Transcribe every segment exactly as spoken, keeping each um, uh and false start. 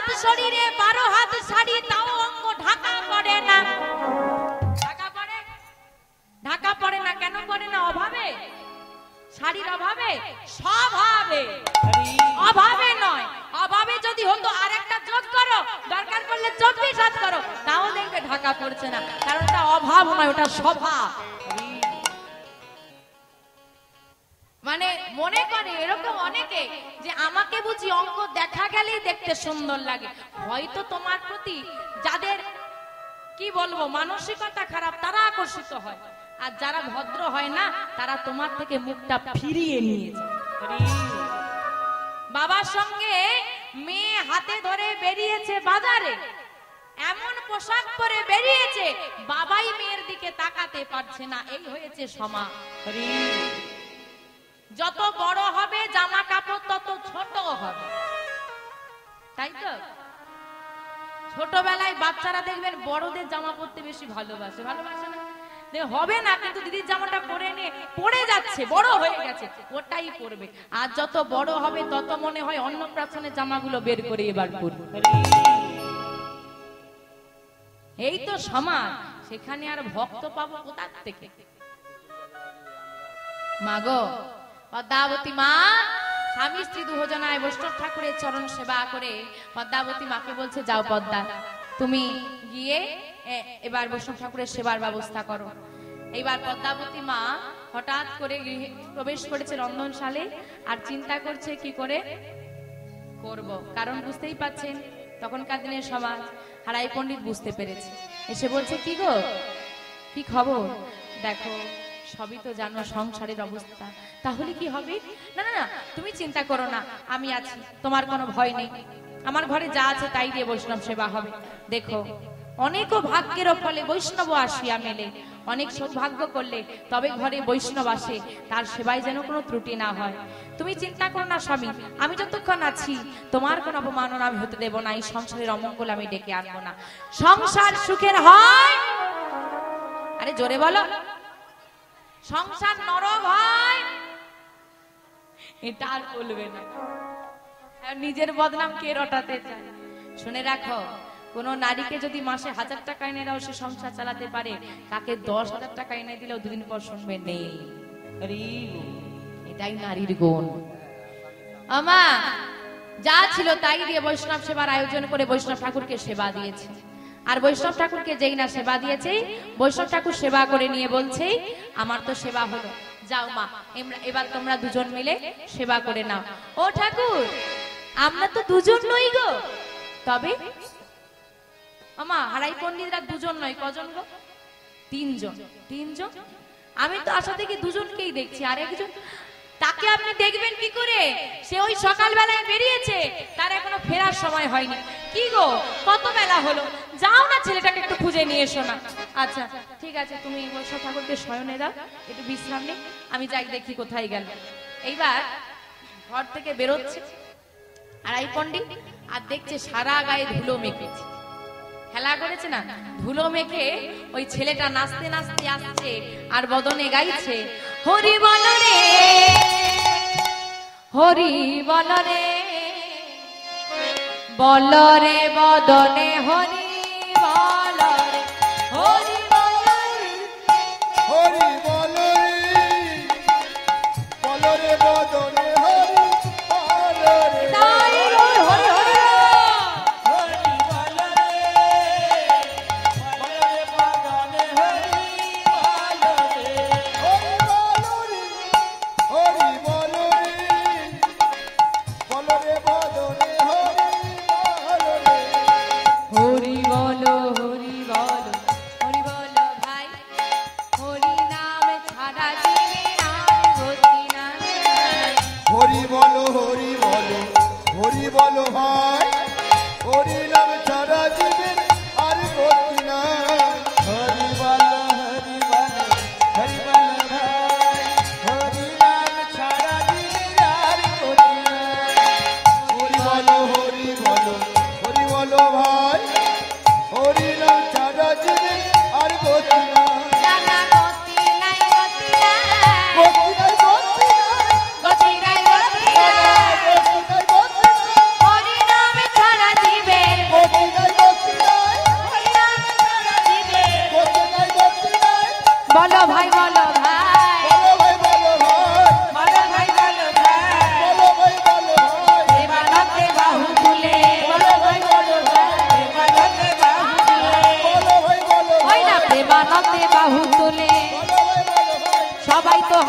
হাত শরীরে বারো হাত শাড়ি তাও অঙ্গ ঢাকা পড়ে না। ঢাকা পড়ে ঢাকা পড়ে না কেন পড়ে না? অভাবে, শাড়ির অভাবে, স্বভাবে, অভাবে নয়। অভাবে যদি হতো আর একটা যোগ করো, দরকার করলে চব্বিশ হাত করো, তাও দেখবে ঢাকা পড়ছে না, কারণ ওটা অভাব নয়, ওটা স্বভাব। মানে মনে করে এরকম অনেকে যে আমাকে বুঝি অঙ্ক দেখা গেলেই দেখতে সুন্দর লাগে। হয়তো তোমার প্রতি যাদের কি বলবো মানসিকতা খারাপ তারা আকর্ষিত হয়, আর যারা ভদ্র হয় না তারা তোমার থেকে মুখটা ফিরিয়ে নিয়ে যায়। বাবার সঙ্গে মেয়ে হাতে ধরে বেরিয়েছে বাজারে, এমন পোশাক পরে বেরিয়েছে বাবাই মেয়ের দিকে তাকাতে পারছে না। এই হয়েছে সমাজ। যত বড় হবে জামা কাপড় তত ছোট হবে, তাই তো? ছোটবেলায় বাচ্চারা দেখবেন বড়দের জামা পরতে বেশি ভালোবাসে, ভালোবাসে না? হবে না, কিন্তু দিদির জামাটা পরে নিয়ে পড়ে যাচ্ছে, বড় হয়ে গেছে, ওটাই পরবে। আর যত বড় হবে তত মনে হয় অন্নপ্রাশনের জামাগুলো বের করে এবার পরবে। এই তো সমাজ। সেখানে আর ভক্ত পাবো কোথার থেকে? মাগো পদ্মাবতী মা স্বামী স্ত্রী দুজনায় বৈষ্ণব ঠাকুরের চরণ সেবা করে পদ্মাবতী মাকে বলছে, যাও পদ্মা, তুমি গিয়ে এবার বৈষ্ণব ঠাকুরের সেবার ব্যবস্থা করো। এইবার পদ্মাবতী মা হঠাৎ করে প্রবেশ করেছে রন্ধনশালে, আর চিন্তা করছে কি করে করব। কারণ বুঝতেই পাচ্ছেন তখনকার দিনের সমাজ। হারাই পণ্ডিত বুঝতে পেরেছে, এসে বলছে, কি গো কি খবর? দেখো সবই তো জানো সংসারের অবস্থা, তাহলে কি হবে? না না না, তুমি চিন্তা করো না, আমি আছি, তোমার কোনো ভয় নেই, আমার ঘরে যা আছে তাই দিয়ে বৈষ্ণব সেবা হবে। দেখো অনেকও ভাগ্যের ফলে বৈষ্ণব আসিয়া মেলে, অনেক সৌভাগ্য করলে তবে ঘরে বৈষ্ণব আসে, তার সেবায় যেন কোনো ত্রুটি না হয়। তুমি চিন্তা করো না স্বামী, আমি যতক্ষণ আছি তোমার কোনো অপমাননা আমি হতে দেব না, এই সংসারের অমঙ্গল আমি ডেকে আনবো না। সংসার সুখের হয়, আরে জোরে বলো, সংসার নরক হয়, এটা আর বলবে না। নিজের বদনাম কে রটাতে চায়? শুনে রাখো, কোন নারীকে যদি মাসে হাজার টাকা এনে দাও সে সংসার চালাতে পারে, তাকে দশ হাজার টাকা এনে দিলেও দুদিন পর শুনবে নেই। এটাই নারীর গুণ। আমা যা ছিল তাই দিয়ে বৈষ্ণব সেবার আয়োজন করে বৈষ্ণব ঠাকুরকে সেবা দিয়েছে। আর বৈষ্ণব ঠাকুরকে যেই না সেবা দিয়েছে, বৈষ্ণব ঠাকুর সেবা করে নিয়ে বলছে, আমার তো সেবা হলো, যাও মা এবার তোমরা দুজন মিলে সেবা করে নাও। ও ঠাকুর, আমরা তো দুজন নই গো। তবে আমা হারাই পণ্ডিতরা দুজন নয়, কজন গো? তিনজন। তিনজন? আমি তো আশা থেকে দুজনকেই দেখছি, আর একজন তাকে আপনি দেখবেন কি করে? সে ওই সকালবেলায় বেরিয়েছে, তার এখনো ফেরার সময় হয়নি। কি গো কত বেলা হলো, যাও না ছেলেটাকে একটু খুঁজে নিয়ে এসো না। আচ্ছা ঠিক আছে, তুমি বৈষ্ণব ঠাকুরকে শয়নে দাও, একটু বিশ্রাম নে, আমি যাই দেখি কোথায় গেল। এইবার ঘর থেকে বেরোচ্ছে আড়াই পণ্ডিত, আর দেখছে সারা গায়ে ধুলো মেখেছে, খেলা করেছে না, ধুলো মেখে ওই ছেলেটা নাচতে নাচতে আসছে, আর বদনে গাইছে, হরি বল রে হরি বল রে বল রে বদনে হরি বল রে হরি বল রে হরি বল রে বল রে বদনে হরি বল রে তাই হরি হরি বল রে বল রে বদনে হরি বল রে হরি বল রে হরি বল রে বল রে বদনে হরি হরি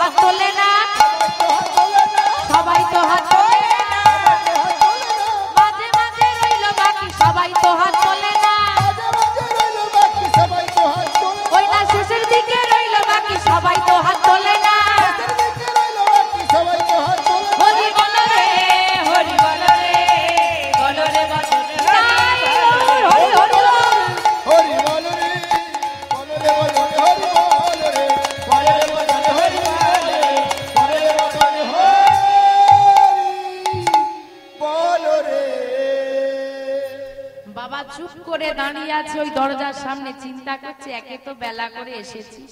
হাত তোলে না, সবাই তো হাত তোলে না, মাঝে মাঝে রইল বাকি সবাই তো হাত তোলে না, ওই না শেষের দিকে রইল বাকি সবাই তো হাত তোলে না। চুপ করে দাঁড়িয়ে আছে ওই দরজার সামনে, চিন্তা করছে একে তো বেলা করে এসেছিস,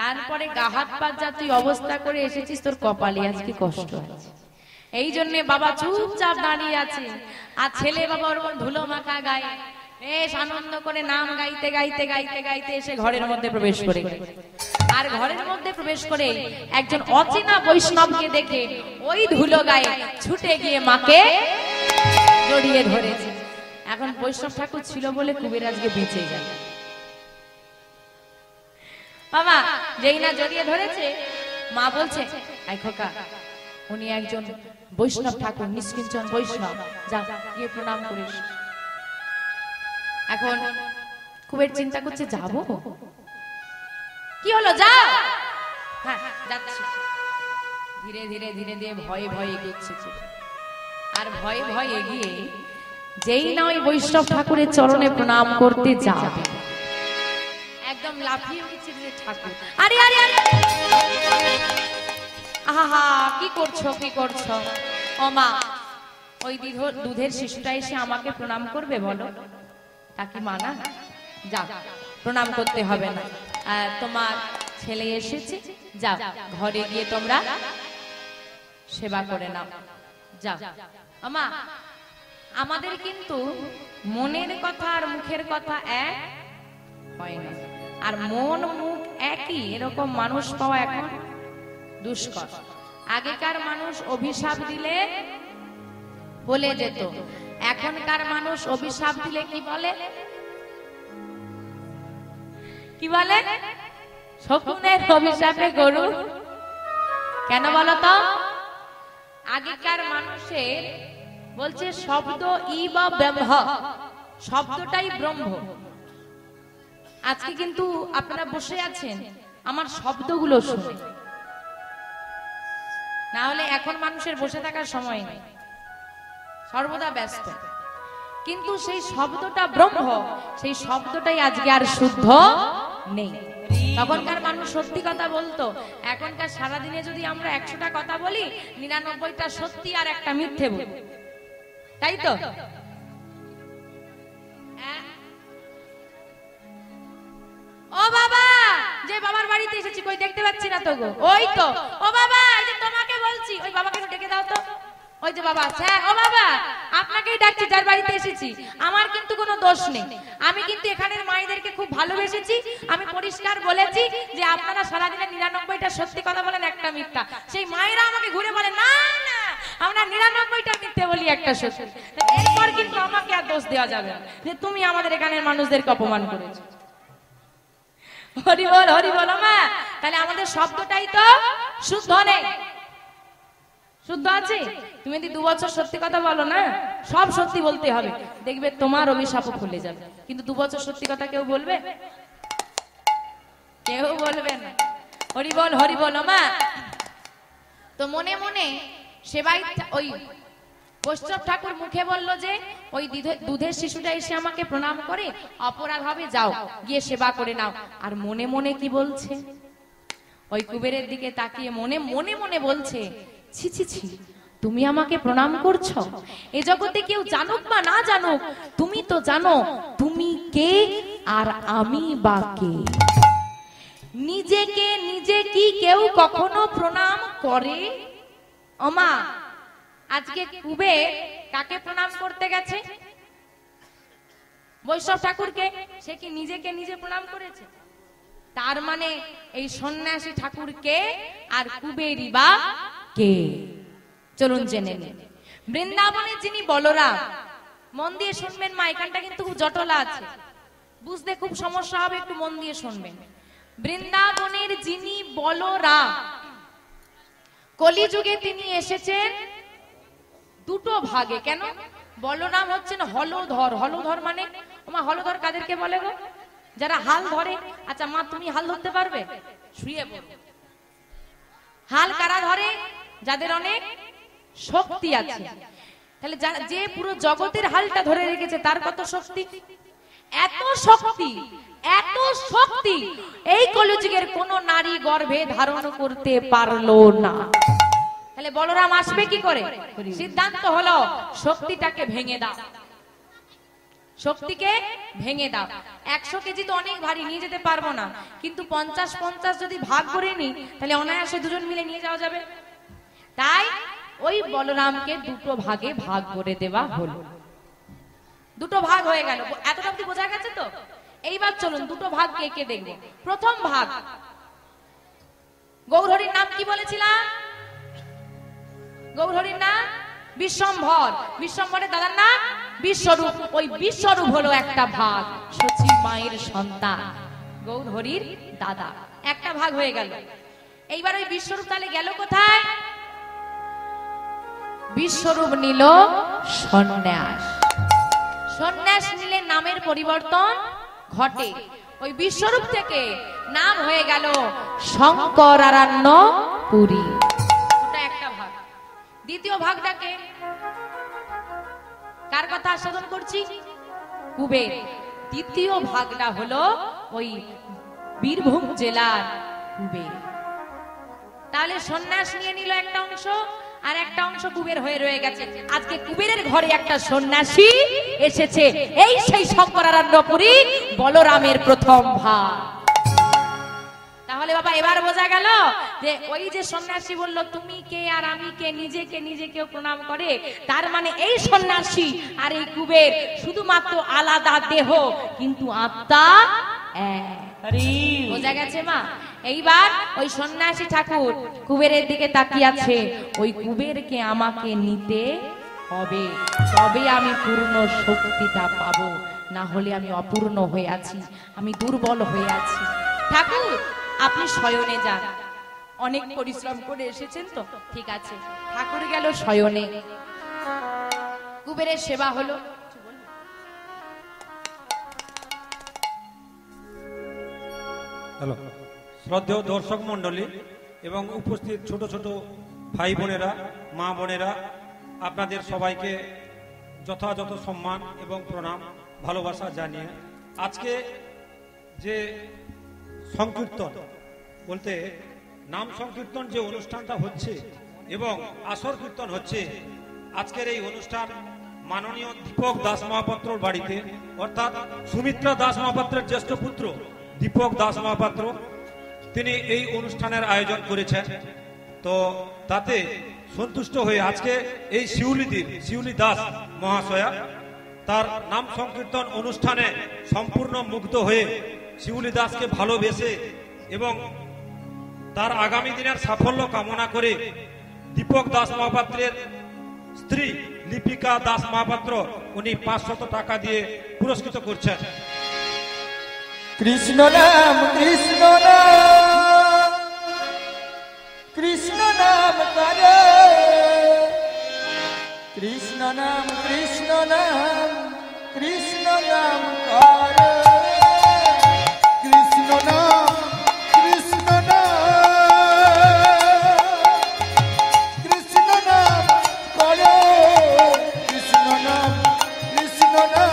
তারপরে গা হাত পা যা তুই অবস্থা করে এসেছিস, তোর কপালে আজকে কষ্ট আছে। এই জন্য বাবা চুপচাপ দাঁড়িয়ে আছে, আর ছেলে বাবা ওরকম ধুলো মাখা গায়ে বেশ আনন্দ করে নাম গাইতে গাইতে গাইতে গাইতে এসে ঘরের মধ্যে প্রবেশ করে। আর ঘরের মধ্যে প্রবেশ করে একজন অচেনা বৈষ্ণবকে দেখে ওই ধুলো গায়ে ছুটে গিয়ে মাকে জড়িয়ে ধরেছে। এখন বৈষ্ণব ঠাকুর ছিল বলে কুবের আজকে বেঁচে গেল। বাবা যেই না জড়িয়ে ধরেছে, মা বলছে, আই খোকা, উনি একজন বৈষ্ণব ঠাকুর, নিষ্কিঞ্চন বৈষ্ণব, যা গিয়ে প্রণাম করিস। এখন কুবের চিন্তা করছে, যাব কি হলো, যা হ্যাঁ যাচ্ছি। ধীরে ধীরে ধীরে ধীরে ভয়ে ভয়ে এগিয়েছে, আর ভয়ে ভয়ে এগিয়ে যেই না ওই বৈষ্ণব ঠাকুরের চরণে প্রণাম করতে যাবে, একদম লাফিয়ে উঠেছে ঠাকুর। আরে আরে আরে, আহা কি করছো কি করছো, ও মা ওই দুধের শিশুটা এসে আমাকে প্রণাম করবে বলো, তাকে মানা যা, প্রণাম করতে হবে না, তোমার ছেলে এসেছে, যা ঘরে গিয়ে তোমরা সেবা করে নাও, যা। আমা আমাদের কিন্তু মনের কথা আর মুখের কথা এক হয় না, আর মন মুখ একই এরকম মানুষ পাওয়া এখন দুষ্কর। আগেকার মানুষ অভিশাপ দিলে বলে যেত, এখনকার মানুষ অভিশাপ দিলে কি বলে, কি বলে, শকুনের অভিশাপে গরু। কেন বলতো, আগেকার মানুষের বলছে শব্দ ই বা ব্রহ্ম, শব্দটাই ব্রহ্ম। আজকে কিন্তু আপনারা বসে আছেন আমার শব্দগুলো শুনে, না হলে এখন মানুষের বসে থাকার সময় নেই, সর্বদা ব্যস্ত, কিন্তু সেই শব্দটা ব্রহ্ম, সেই শব্দটাই আজকে আর শুদ্ধ নেই। তখনকার মানুষ সত্যি কথা বলতো, এখনকার সারাদিনে যদি আমরা একশোটা কথা বলি, নিরানব্বইটা সত্যি আর একটা মিথ্যে বলি, তাই তো? ও বাবা, যে বাবার বাড়িতে এসেছি কই দেখতে পাচ্ছি না তো গো, ওই তো, ও বাবা এই যে তোমাকে বলছি, ওই বাবাকে ডেকে দাও তো, ওই যে বাবা আছে, ও বাবা আপনাকেই ডাকছি, যার বাড়িতে এসেছি, আমার কিন্তু কোনো দোষ নেই, আমি কিন্তু এখানের মায়েদেরকে খুব ভালোবেসেছি, আমি পরিষ্কার বলেছি যে আপনারা সারাদিনে নিরানব্বইটা সত্যি কথা বলেন, একটা মিথ্যা, সেই মায়েরা আমাকে ঘুরে বলে না না আমরা নিরানব্বইটা মিথ্যে বলি, একটা সত্যি। এরপর কিন্তু আমাকে আর দোষ দেওয়া যাবে না যে তুমি আমাদের এখানের মানুষদেরকে অপমান করেছো। হরি বল হরি বল। মা তাহলে আমাদের শব্দটাই তো শুদ্ধ নেই, শুদ্ধ আছে তুমি যদি দু বছর সত্যি কথা বলো না, সব সত্যি বলতে হবে, দেখবে তোমার অভিশাপ খুলে যাবে, কিন্তু দু বছর সত্যি কথা কেউ বলবে, কেউ বলবে না। হরি বল হরি বল। মা তো মনে মনে সেবাই ওই বৈষ্ণব ঠাকুর মুখে বললো যে ওই দুধের শিশুটা এসে আমাকে প্রণাম করে, অপরাধ হবে, যাও গিয়ে সেবা করে নাও। আর মনে মনে কি বলছে, ওই কুবেরের দিকে তাকিয়ে মনে মনে মনে বলছে, ছি ছি ছি, তুমি আমাকে প্রণাম করছো, এ জগতে কেউ জানুক বা না জানুক, তুমি তো জানো তুমি কে আর আমি বা কে। নিজেকে নিজে কি কেউ কখনো প্রণাম করে? ওমা আজকে কুবের কাকে প্রণাম করতে গেছে? বৈষ্ণব ঠাকুরকে। সে কি নিজেকে নিজে প্রণাম করেছে? তার মানে এই সন্ন্যাসী ঠাকুরকে আর কুবেরই বা কে? চলুন জেনে নিন। বৃন্দাবনে যিনি বলরাম, মন দিয়ে শুনবেন মা, এখানটা কিন্তু খুব জটলা আছে, বুঝতে খুব সমস্যা হবে, একটু মন দিয়ে শুনবেন। বৃন্দাবনের যিনি বলরাম, কলিযুগে তিনি এসেছেন দুটো ভাগে। কেন? বলরাম হচ্ছেন হলধর। হলধর মানে মা, হলধর কাদেরকে বলে গো? যারা হাল ধরে। আচ্ছা মা, তুমি হাল ধরতে পারবে? শুয়ে পড়ো। হাল কারা ধরে? যাদের অনেক শক্তি আছে। তাহলে যে পুরো জগতের হালটা ধরে রেখেছে তার কত শক্তি? এত শক্তি, এত শক্তি এই কলিযুগের কোন নারী গর্ভে ধারণ করতে পারলো না। তাহলে বলরাম আসবে কি করে? সিদ্ধান্ত হলো শক্তিটাকে ভেঙে দাও, শক্তিকে ভেঙে দাও। একশো কেজি তো অনেক ভারী, নিয়ে যেতে পারবো না, কিন্তু পঞ্চাশ পঞ্চাশ যদি ভাগ করে নি তাহলে অনায়াসে দুজন মিলে নিয়ে যাওয়া যাবে। তাই ওই বলরামকে দুটো ভাগে ভাগ করে দেওয়া হলো, দুটো ভাগ হয়ে গেল। এতটা অবধি বোঝা গেছে তো? এইবার চলুন দুটো ভাগ কে কে দেখবো। প্রথম ভাগ, গৌরহরির নাম কি বলেছিলাম? গৌরহরির নাম বিশ্বম্ভর। বিশ্বম্ভরের দাদার নাম বিশ্বরূপ। ওই বিশ্বরূপ হলো একটা ভাগ, সচী মায়ের সন্তান, গৌরহরির দাদা। একটা ভাগ হয়ে গেল। এইবার ওই বিশ্বরূপ তাহলে গেল কোথায়? বিশ্বরূপ নিল সন্ন্যাস। সন্ন্যাস নিলে নামের পরিবর্তন ঘটে। ওই বিশ্বরূপ থেকে নাম হয়ে গেল শঙ্করারণ্য পুরী। ওটা একটা ভাগ। দ্বিতীয় ভাগটাকে কার কথা আস্বাদন করছি? কুবের। দ্বিতীয় ভাগটা হলো ওই বীরভূম জেলার কুবের। তাহলে সন্ন্যাস নিয়ে নিল একটা অংশ, আর একটা অংশ কুবের হয়ে রয়ে গেছে। আজকে কুবেরের ঘরে একটা সন্ন্যাসী এসেছে। এই সেই শঙ্করারণ্য পুরী, বলরামের প্রথম ভাগ। তাহলে বাবা এবার বোঝা গেল যে ওই যে সন্ন্যাসী বলল তুমি কে আর আমি কে, নিজেকে নিজেকেও প্রণাম করে, তার মানে এই সন্ন্যাসী আর এই কুবের শুধুমাত্র আলাদা দেহ, কিন্তু আত্মা এক। বোঝা গেছে মা? এইবার ওই সন্ন্যাসী ঠাকুর কুবেরের দিকে তাকিয়ে আছে, ওই কুবেরকে আমাকে নিতে হবে, তবে আমি পূর্ণ শক্তিটা পাবো, না হলে আমি অপূর্ণ হয়ে আছি, আমি দুর্বল হয়ে আছি। ঠাকুর আপনি শয়নে যান, অনেক পরিশ্রম করে এসেছেন তো। ঠিক আছে, ঠাকুর গেল শয়নে। কুবেরের সেবা হলো। হ্যালো শ্রদ্ধেয় দর্শক মন্ডলী এবং উপস্থিত ছোট ছোট ভাই বোনেরা, মা বোনেরা, আপনাদের সবাইকে যথাযথ সম্মান এবং প্রণাম, ভালোবাসা জানিয়ে আজকে যে সংকীর্তন বলতে নাম সংকীর্তন যে অনুষ্ঠানটা হচ্ছে এবং আসর কীর্তন হচ্ছে, আজকের এই অনুষ্ঠান মাননীয় দীপক দাস মহাপাত্রর বাড়িতে, অর্থাৎ সুমিত্রা দাস মহাপাত্রের জ্যেষ্ঠ পুত্র দীপক দাস মহাপাত্র, তিনি এই অনুষ্ঠানের আয়োজন করেছেন। তো তাতে সন্তুষ্ট হয়ে আজকে এই শিউলিদির শিউলি দাস মহাশয়া তার নাম সংকীর্তন অনুষ্ঠানে সম্পূর্ণ মুগ্ধ হয়ে শিউলি দাসকে ভালোবেসে এবং তার আগামী দিনের সাফল্য কামনা করে দীপক দাস মহাপাত্রের স্ত্রী লিপিকা দাস মহাপাত্র উনি পাঁচশত টাকা দিয়ে পুরস্কৃত করছেন। কৃষ্ণ নাম কৃষ্ণ নাম কৃষ্ণ নাম করে কৃষ্ণ নাম কৃষ্ণ নাম কৃষ্ণ নাম করে কৃষ্ণ নাম কৃষ্ণ নাম কৃষ্ণ নাম করে কৃষ্ণ নাম কৃষ্ণ নাম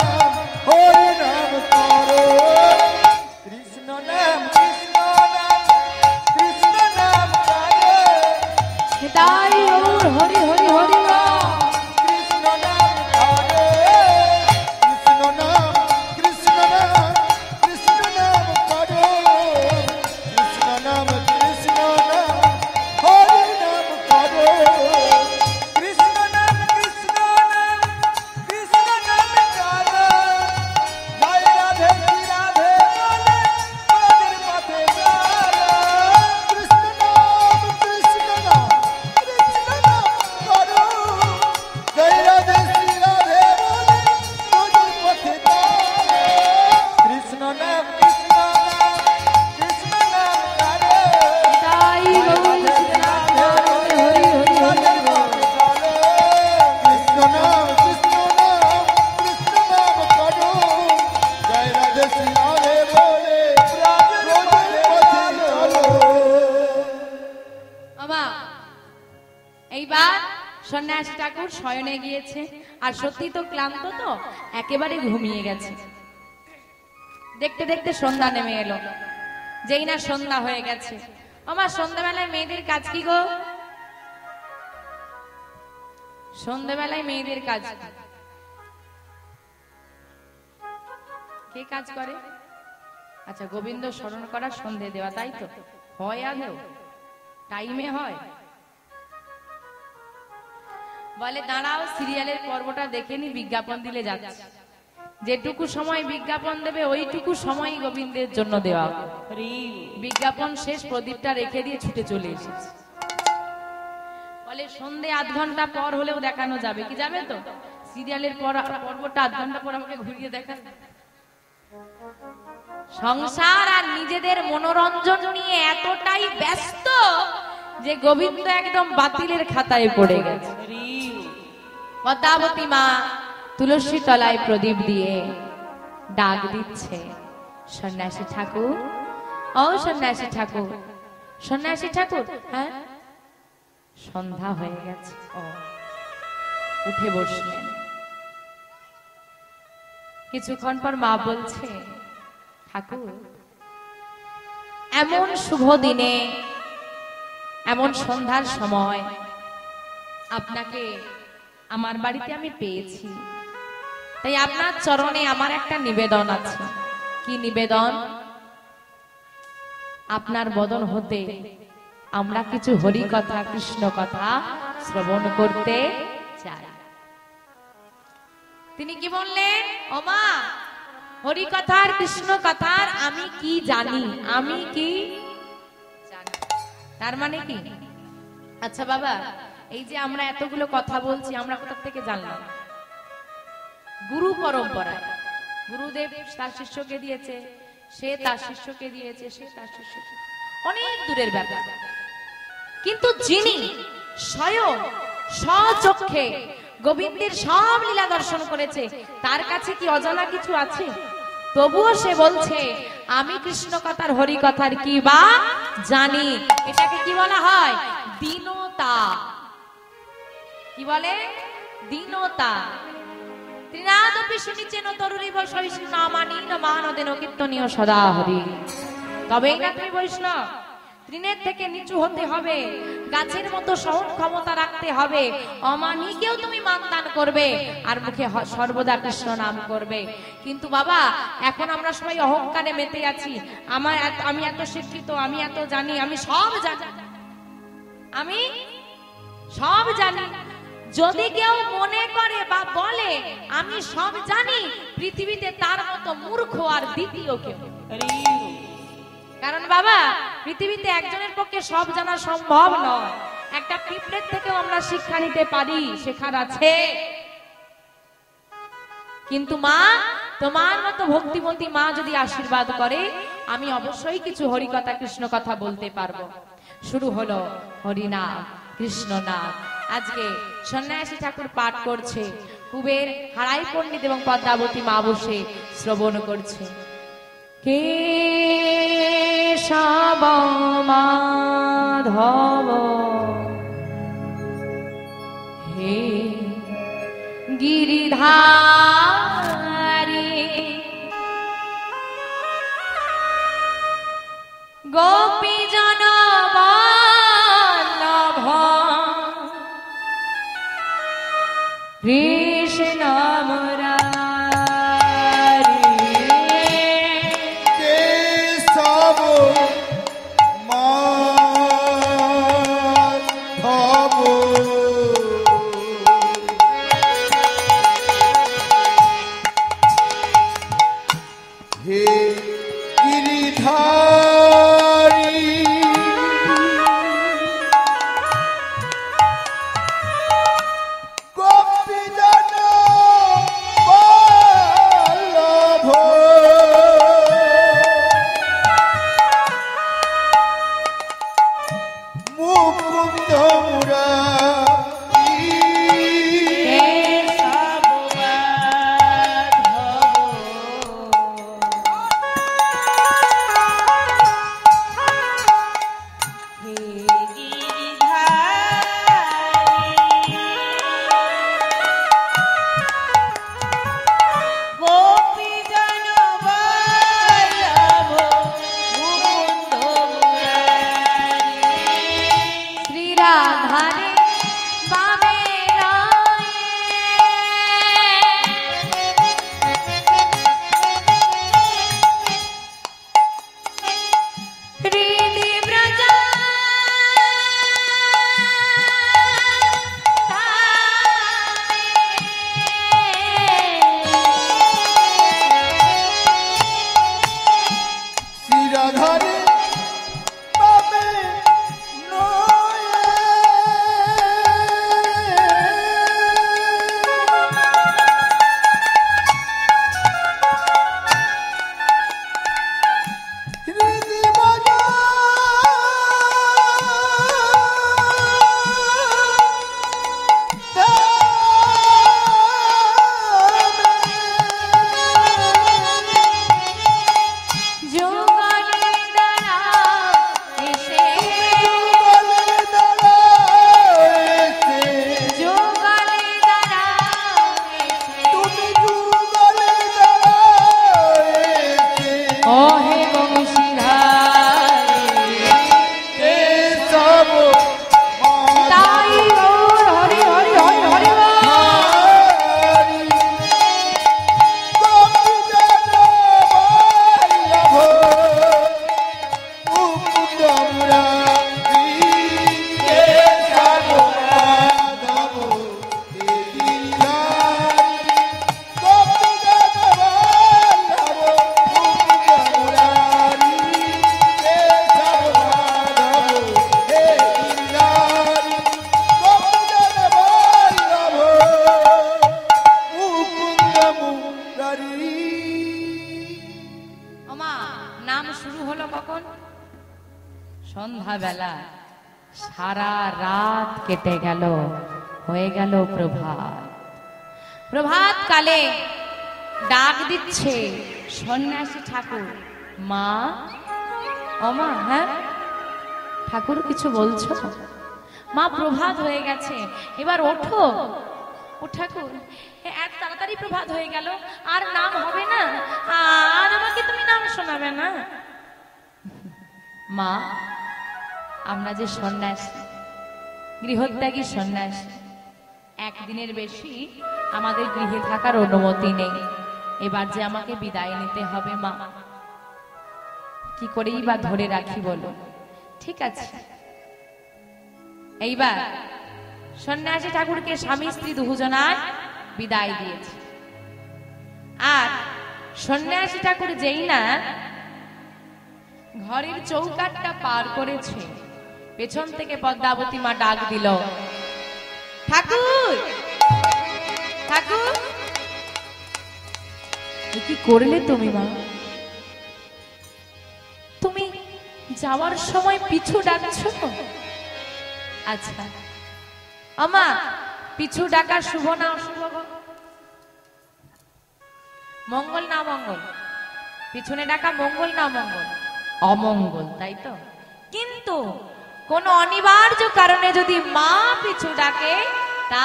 হরে নাম করে হরি হরি হরি কৃষ্ণ নাম হরে। সন্ন্যাস ঠাকুর শয়নে গিয়েছে, আর সত্যি তো ক্লান্ত, তো একেবারে ঘুমিয়ে গেছে। দেখতে দেখতে সন্ধ্যা নেমে এলো। যেই না সন্ধ্যা হয়ে গেছে, আমার সন্ধ্যাবেলায় মেয়েদের কাজ কি গো? সন্ধ্যাবেলায় মেয়েদের কাজ কে কাজ করে? আচ্ছা, গোবিন্দ স্মরণ করা, সন্ধে দেওয়া, তাই তো হয়। আগে টাইমে হয়। বলে দাঁড়াও, সিরিয়ালের পর্বটা দেখে নি, বিজ্ঞাপন দিলে যাচ্ছে। যেটুকু সময় বিজ্ঞাপন দেবে ওইটুকু সময় গোবিন্দের জন্য দেওয়া। বিজ্ঞাপন শেষ, প্রদীপটা রেখে দিয়ে ছুটে চলে এসেছে। বলে সন্ধে আধ ঘন্টা পর হলেও দেখানো যাবে, কি যাবে তো? সিরিয়ালের পর্বটা আধ ঘন্টা পর আমাকে ঘুরিয়ে দেখা। সংসার আর নিজেদের মনোরঞ্জন নিয়ে এতটাই ব্যস্ত যে গোবিন্দ একদম বাতিলের খাতায় পড়ে গেছে। পদ্মাবতী মা তুলসী তলায় প্রদীপ দিয়ে ডাক দিচ্ছে, সন্ন্যাসী ঠাকুর, ও সন্ন্যাসী ঠাকুর, সন্ন্যাসী ঠাকুর। হ্যাঁ, সন্ধ্যা হয়ে গেছে। ও উঠে বসলেন। কিছুক্ষণ পর মা বলছে, ঠাকুর, এমন শুভ দিনে, এমন সন্ধ্যার সময় আপনাকে আমার বাড়িতে আমি পেয়েছি, তাই আপনার চরণে আমার একটা নিবেদন আছে। কি নিবেদন? আপনার বদন হতে আমরা কিছু হরি কথা, কৃষ্ণ কথা শ্রবণ করতে চাই। তিনি কি বললেন? ও মা, হরি কথার, কৃষ্ণ কথার আমি কি জানি, আমি কি জানি, তার মানে কি? আচ্ছা বাবা, এই যে আমরা এতগুলো কথা বলছি, আমরা কোথা থেকে জানলাম? গুরু পরম্পরায় গুরুদেব তার শিষ্যকে দিয়েছে, সে তার শিষ্যকে দিয়েছে, সে তার শিষ্যকে, অনেক দূরের ব্যাপার। কিন্তু যিনি স্বয়ং স্বচক্ষে গোবিন্দের সব লীলা দর্শন করেছে, তার কাছে কি অজানা কিছু আছে? তবুও সে বলছে আমি কৃষ্ণ কথার, হরি কথার কি বা জানি। এটাকে কি বলা হয়? দীনতা। কি বলে? দীনতা। ত্রিনাদপি শুনিছেন তরুরীব সহিষ্ণু মানিন মহানদেন কীর্তনীয় সদা হরি। তবেই না তুমি বৈষ্ণব। তৃণের থেকে নিচু হতে হবে, গাছের মতো সহন ক্ষমতা রাখতে হবে, অমানিকেও তুমি মানদান করবে, আর মুখে সর্বদা কৃষ্ণ নাম করবে। কিন্তু বাবা, এখন আমরা সবাই অহংকারে মেতে আছি। আমার আমি এত শিক্ষিত, আমি এত জানি, আমি সব জানি, আমি সব জানি। যদি কেউ মনে করে বা বলে আমি সব জানি, পৃথিবীতে তার মতো মূর্খ আর দ্বিতীয় কেউ। কারণ বাবা, পৃথিবীতে একজনের পক্ষে সব জানা সম্ভব নয়। একটা পিঁপড়ের থেকেও আমরা শিক্ষা নিতে পারি, শেখার আছে। কিন্তু মা, তোমার মতো ভক্তিমতী মা যদি আশীর্বাদ করে, আমি অবশ্যই কিছু হরি কথা, কৃষ্ণ কথা বলতে পারবো। শুরু হলো হরি নাম, কৃষ্ণ নাম। আজকে সন্ন্যাসী ঠাকুর পাঠ করছে, কুবের, হারাই পণ্ডিত এবং পদ্মাবতী মা বসে শ্রবণ করছে। কেশব মাধব হে গিরিধারি গোপীজন বল্লভ কৃষ্ণ মুরারি। ওমা, নাম শুরু হলো কখন? সন্ধ্যাবেলা। সারা রাত কেটে গেল, হয়ে গেল প্রভাত। প্রভাত কালে ডাক দিচ্ছে সন্ন্যাসী ঠাকুর, মা ওমা। হ্যাঁ ঠাকুর, কিছু বলছো? মা, প্রভাত হয়ে গেছে, এবার ওঠো। ও ঠাকুর, এত তাড়াতাড়ি প্রভাত হয়ে গেল, আর নাম হবে না? আর আমাকে তুমি নাম শোনাবে না? মা, আমরা যে সন্ন্যাসী, গৃহত্যাগী সন্ন্যাসী, একদিনের বেশি আমাদের গৃহে থাকার অনুমতি নেই। এবার যে আমাকে বিদায় নিতে হবে, মা কি করেই বা ধরে রাখি বলো? ঠিক আছে। এইবার সন্ন্যাসী ঠাকুরকে স্বামী স্ত্রী দুজনার বিদায় দিয়েছে। আর সন্ন্যাসী ঠাকুর যেই না ঘরের চৌকাটটা পার করেছে, পেছন থেকে পদ্মাবতী মা ডাক দিল, ঠাকুর ঠাকুর। কি করলে তুমি মা? তুমি যাওয়ার সময় পিছু ডাকছো? আচ্ছা আমা, পিছু ডাকা শুভ না অশুভ? মঙ্গল না মঙ্গল? পিছনে ডাকা মঙ্গল না মঙ্গল? অমঙ্গল, তাই তো। কিন্তু কোন অনিবার্য কারণে যদি মা পিছু ডাকে, তা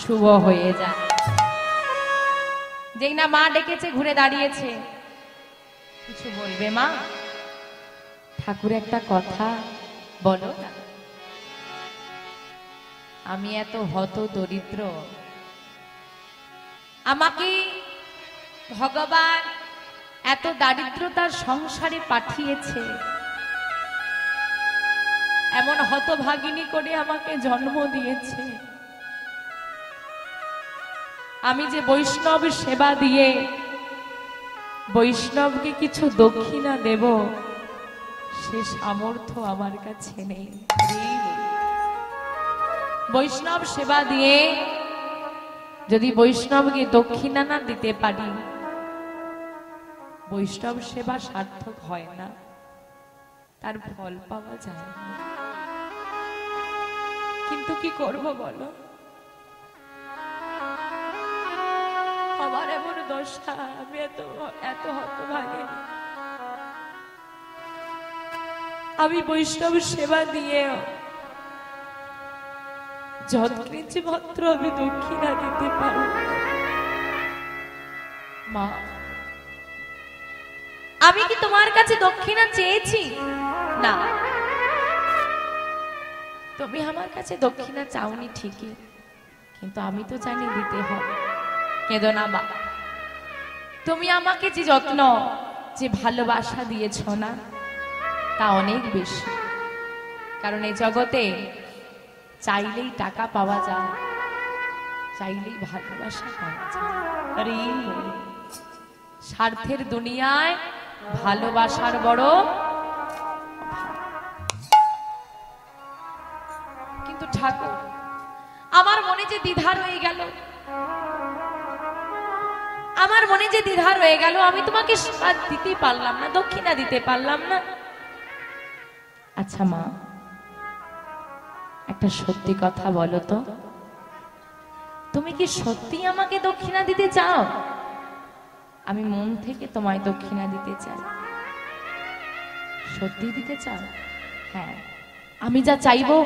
শুভ হয়ে যায়। যেই না মা ডেকেছে, ঘুরে দাঁড়িয়েছে। কিছু বলবে মা? ঠাকুর, একটা কথা বলো না। আমি এত হত দরিদ্র, আমাকে ভগবান এত দারিদ্রতার সংসারে পাঠিয়েছে, এমন হতভাগিনী করে আমাকে জন্ম দিয়েছে। আমি যে বৈষ্ণব সেবা দিয়ে বৈষ্ণবকে কিছু দক্ষিণা দেব, সে সামর্থ্য আমার কাছে নেই। বৈষ্ণব সেবা দিয়ে যদি বৈষ্ণবকে দক্ষিণা না দিতে পারি, বৈষ্ণব সেবা সার্থক হয় না, তার ফল পাওয়া যায় না। কিন্তু কি করব বলো? আমার এমন দশা, আমি এত এত হতভাগী। আমি বৈষ্ণব সেবা দিয়ে যৎকৃঞ্চি মাত্র আমি দক্ষিণা দিতে পারি। মা, আমি কি তোমার কাছে দক্ষিণা চেয়েছি? না, তুমি আমার কাছে দক্ষিণা চাওনি ঠিকই, কিন্তু আমি তো জানি দিতে হবে। কেঁদো না মা, তুমি আমাকে যে যত্ন, যে ভালোবাসা দিয়েছ না, তা অনেক বেশি। কারণ এই জগতে চাইলেই টাকা পাওয়া যায়, চাইলেই ভালোবাসা পাওয়া যায়। স্বার্থের দুনিয়ায় ভালোবাসার বড়। কিন্তু ঠাকুর, আমার মনে যে দ্বিধা রয়ে গেল, আমার মনে যে দ্বিধা রয়ে গেল, আমি তোমাকে সেবা দিতে পারলাম না, দক্ষিণা দিতে পারলাম না। আচ্ছা মা, একটা সত্যি কথা বলো তো, তুমি কি সত্যি আমাকে দক্ষিণা দিতে চাও? আমি মন থেকে তোমায় দক্ষিণা দিতে চাই। সত্যি দিতে চাও? হ্যাঁ। আমি যা চাইবো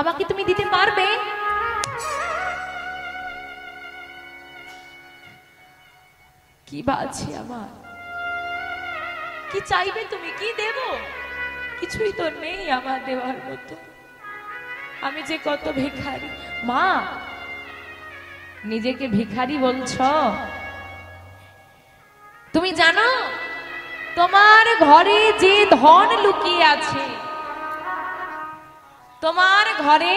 আমাকে তুমি দিতে পারবে? কি বাজে আমার! কি চাইবে তুমি? কি দেব? কিছুই তো নেই আমার দেওয়ার মতো। আমি যে কত ভিখারি। মা, নিজেকে ভিখারি বলছ? তুমি জানো তোমার ঘরে যে ধন লুকিয়ে আছে, তোমার ঘরে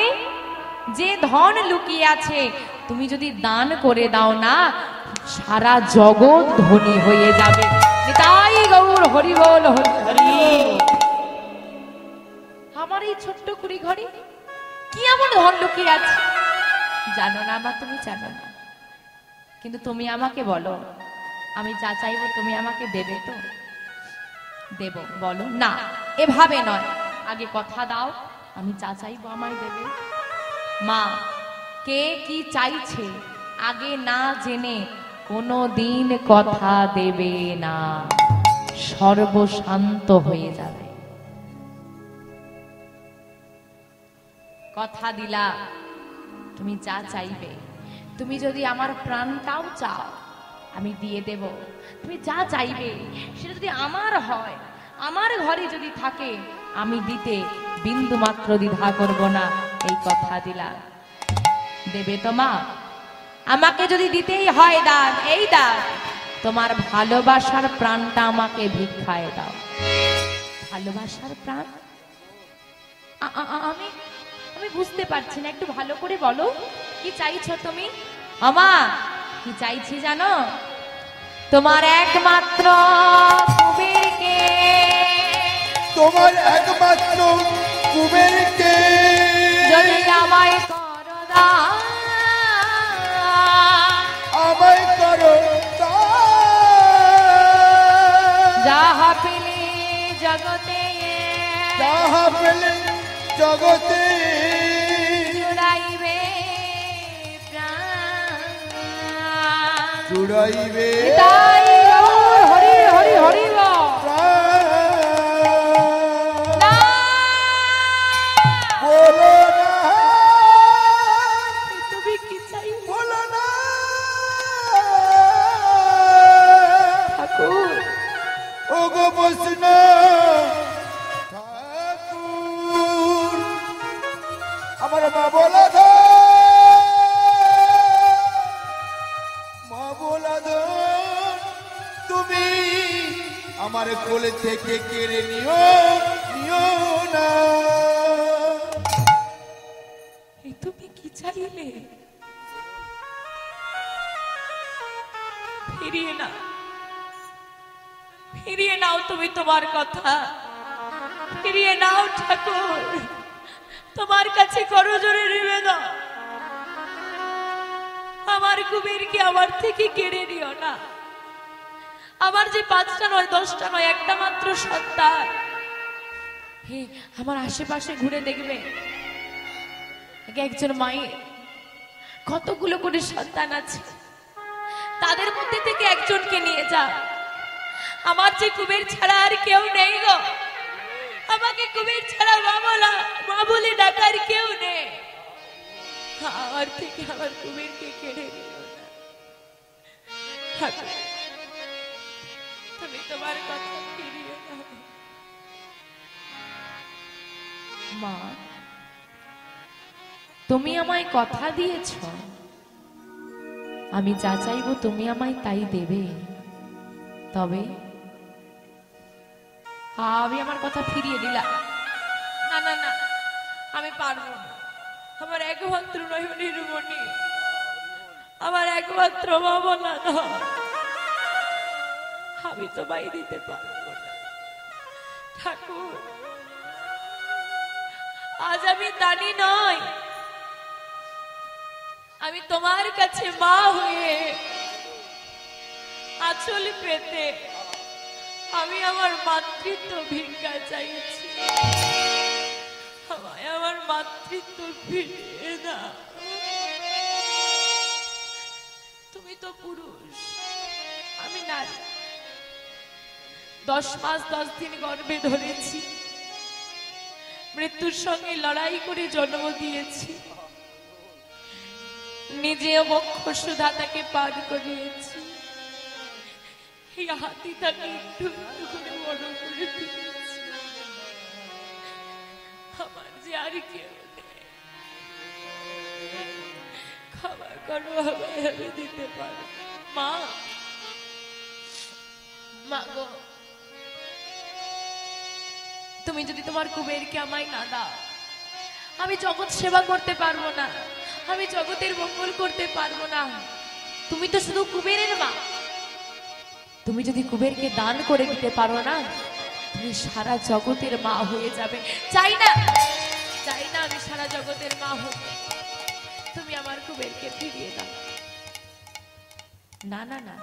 যে ধন লুকিয়ে আছে, তুমি যদি দান করে দাও না, সারা জগৎ ধনী হয়ে যাবে। নিতাই গৌর হরি বল হরি। আমার এই ছোট্ট কুড়ি ঘরে কি এমন ধন লুকিয়ে আছে জানো না মা? তুমি জানো না, কিন্তু তুমি আমাকে বলো, আমি যা চাইব তুমি আমাকে দেবে তো? দেব বলো? না, এভাবে নয়, আগে কথা দাও, আমি যা চাইব আমায় দেবে। মা, কে কি চাইছে আগে না জেনে কোনো দিন কথা দেবে না, সর্বশান্ত হয়ে যাবে। কথা দিলা তুমি যা চাইবে, তুমি যদি আমার প্রাণটাও চাও আমি দিয়ে দেব। তুমি যা চাইবে সেটা যদি আমার হয়, আমার ঘরে যদি থাকে, আমি দিতে বিন্দু মাত্র দ্বিধা করব না। এই কথা দিলা দেবে তো মা? আমাকে যদি দিতেই হয় দান, এই দান তোমার ভালোবাসার প্রাণটা আমাকে ভিক্ষায় দাও। ভালোবাসার প্রাণ? আমি আমি বুঝতে পারছি না, একটু ভালো করে বলো কি চাইছো তুমি? আমা কি চাইছি জানো? তোমার একমাত্র কুবেরকে, তোমার একমাত্র কুবেরকে যদি আমায় করো দান, আমায় করো দান, যাহা পেলে জগতে, যাহা পেলে জগতে জুড়াইবে প্রাণ, জুড়াইবে হরি হরি হরি আমার কোলে থেকে কেড়ে নিও নিও না। এই তুমি কি চাইলে? ফিরিয়ে না, ফিরিয়ে নাও তুমি তোমার কথা, ফিরিয়ে নাও ঠাকুর। তোমার কাছে করজোড়ে নিবেদন, আমার কুবেরকে আমার থেকে কেড়ে নিও না। আমার যে পাঁচটা নয়, দশটা নয়, একটা মাত্র সন্তান। হে, আমার আশেপাশে ঘুরে দেখবে একজন মায়ের কতগুলো করে সন্তান আছে, তাদের মধ্যে থেকে একজনকে নিয়ে যা। আমার যে কুবের ছাড়া আর কেউ নেই গো, আমাকে কুবের ছাড়া বাবলা মা বলে ডাকার কেউ নেই। আমার থেকে আমার কুবেরকে কেড়ে নিও না। তুমি তোমার কথা ফিরিয়ে দাও মা। তুমি আমায় কথা দিয়েছ, আমি যা চাইব তুমি আমায় তাই দেবে। তবে আমি আমার কথা ফিরিয়ে দিলাম না, না না, আমি পারবো না। আমার একমাত্র রহিমণি, আমার একমাত্র বাবা না, আমি তোমায় দিতে পারবো না ঠাকুর। আজ আমি দানি নয়, আমি তোমার কাছে মা হয়ে আঁচল পেতে আমি আমার মাতৃত্ব ভিক্ষা চাইছি। আমায় আমার মাতৃত্ব ফিরিয়ে দাও। তুমি তো পুরুষ, আমি নারী। দশ মাস দশ দিন গর্ভে ধরেছি, মৃত্যুর সঙ্গে লড়াই করে জন্ম দিয়েছি, নিজেও বক্ষসুধা তাকে পার করিয়েছি, হাতি তাকে একটু একটু করে বড় করে দিয়েছি। আমার যে আর কেউ নেই, ক্ষমা করো, আমায় আমি দিতে পারো মা। মা গো, তুমি যদি তোমার কুবেরকে আমায় না দাও, আমি জগৎ সেবা করতে পারবো না, আমি জগতের মঙ্গল করতে পারবো না। তুমি তো শুধু কুবেরের মা। তুমি যদি কুবেরকে দান করে দিতে পারো না, তুমি সারা জগতের মা হয়ে যাবে। চাই না, চাই না আমি সারা জগতের মা হব। তুমি আমার কুবেরকে ফিরিয়ে দাও। না না না,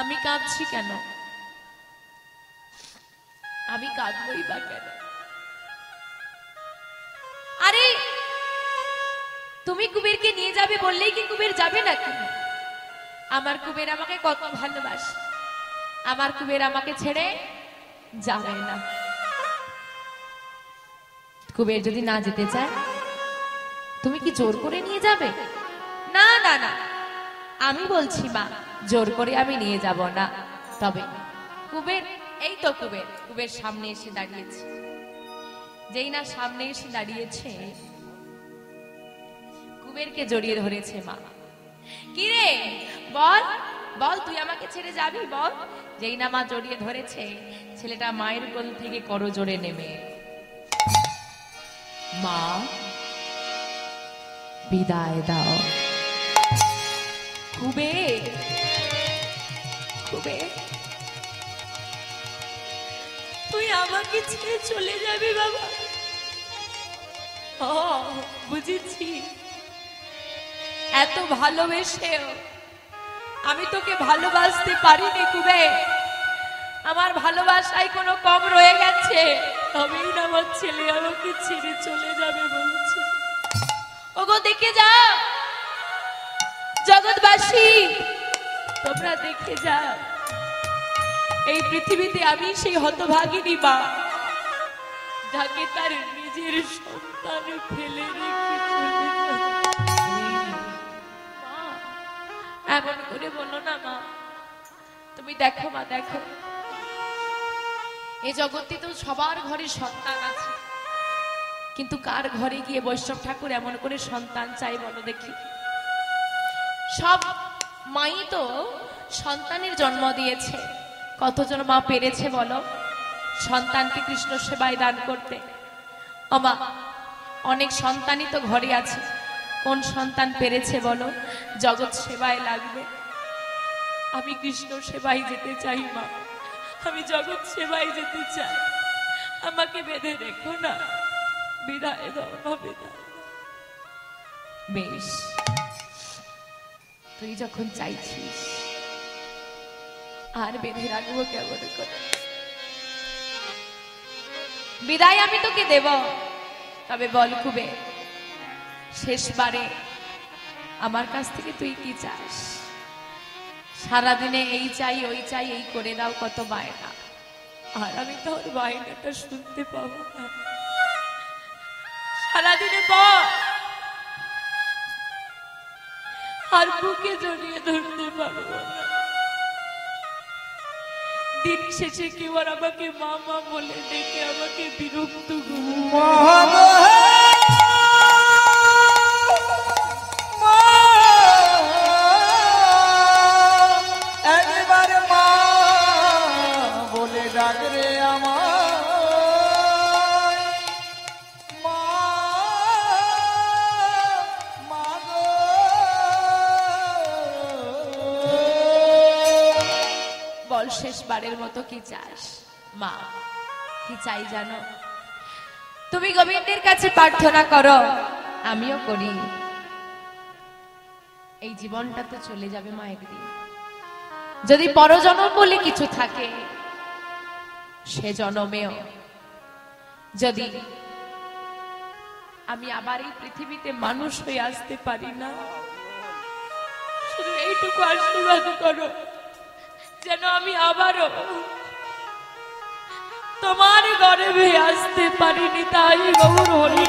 আমি কাঁদছি কেন, আমি কাঁদবই বা কেন? আরে তুমি কুবেরকে নিয়ে যাবে বললেই কি কুবের যাবে নাকি? আমার কুবের আমাকে কত ভালোবাসে, আমার কুবের আমাকে ছেড়ে যাবে না। কুবের যদি না যেতে চায় তুমি কি জোর করে নিয়ে যাবে? না না না, আমি বলছি মা, জোর করে আমি নিয়ে যাব না। তবে কুবের, এই তো কুবের, কুবের সামনে এসে দাঁড়িয়েছে। যেই না সামনে এসে দাঁড়িয়েছে, কুবেরকে জড়িয়ে ধরেছে মা। কি রে বল, বল তুই আমাকে ছেড়ে যাবি বল? যেই না মা জড়িয়ে ধরেছে, ছেলেটা মায়ের কোল থেকে করো জোরে নেমে, মা বিদায় দাও। কুবের, কুবের তুই আমাকে ছেড়ে চলে যাবি বাবা? ও বুঝেছি, এত ভালোবেসেও আমি তোকে ভালোবাসতে পারিনি কুবের। আমার ভালোবাসায় কোনো কম রয়ে গেছে, তবেই না আমার ছেলে আমাকে ছেড়ে চলে যাবে বলছে। ওগো দেখে যাও জগৎবাসী, তোমরা দেখে যাও, এই পৃথিবীতে আমি সেই হতভাগিনী মা, যাকে তার নিজের সন্তান ফেলে রেখে চলে যায়। এমন করে বলো না মা, তুমি দেখো মা দেখো, এ জগতে তো সবার ঘরে সন্তান আছে, কিন্তু কার ঘরে গিয়ে বৈষ্ণব ঠাকুর এমন করে সন্তান চাই বলো দেখি? সব মাই তো সন্তানের জন্ম দিয়েছে, কতজন মা পেরেছে বলো সন্তানকে কৃষ্ণ সেবায় দান করতে? অমা অনেক সন্তানই তো ঘরে আছে, কোন সন্তান পেরেছে বলো জগৎ সেবায় লাগবে? আমি কৃষ্ণ সেবায় যেতে চাই মা, আমি জগৎ সেবায় যেতে চাই, আমাকে বেঁধে রেখো না, বিদায় দাও মা বিদায়। বেশ, তুই যখন চাইছিস আর বেঁধে রাখবো কেমন করে? বিদায় আমি তোকে দেব, তবে বল খুবে, শেষবারে আমার কাছ থেকে তুই কি চাস? সারাদিনে এই চাই ওই চাই এই করে দাও কত বায়না, আর আমি তোর বায়নাটা শুনতে পাবো না। সারাদিনে বল আর বুকে জড়িয়ে ধরতে পারবো না। দিন শেষে কেউ আর আমাকে মা মা বলে ডেকে আমাকে বিরক্ত করবে। শেষবারের মতো কি চাস মা? কি চাই জানো? তুমি গোবিন্দের কাছে প্রার্থনা করো, আমিও করি। এই জীবনটা তো চলে যাবে মা একদিন, যদি পরজন্ম বলে কিছু থাকে সে জন্মেও যদি আমি আবার এই পৃথিবীতে মানুষ হয়ে আসতে পারি না, শুধু এইটুকু আশীর্বাদ করো যেন আমি আবারও তোমার গর্ভে আসতে পারিনি। তাই গৌর হরি,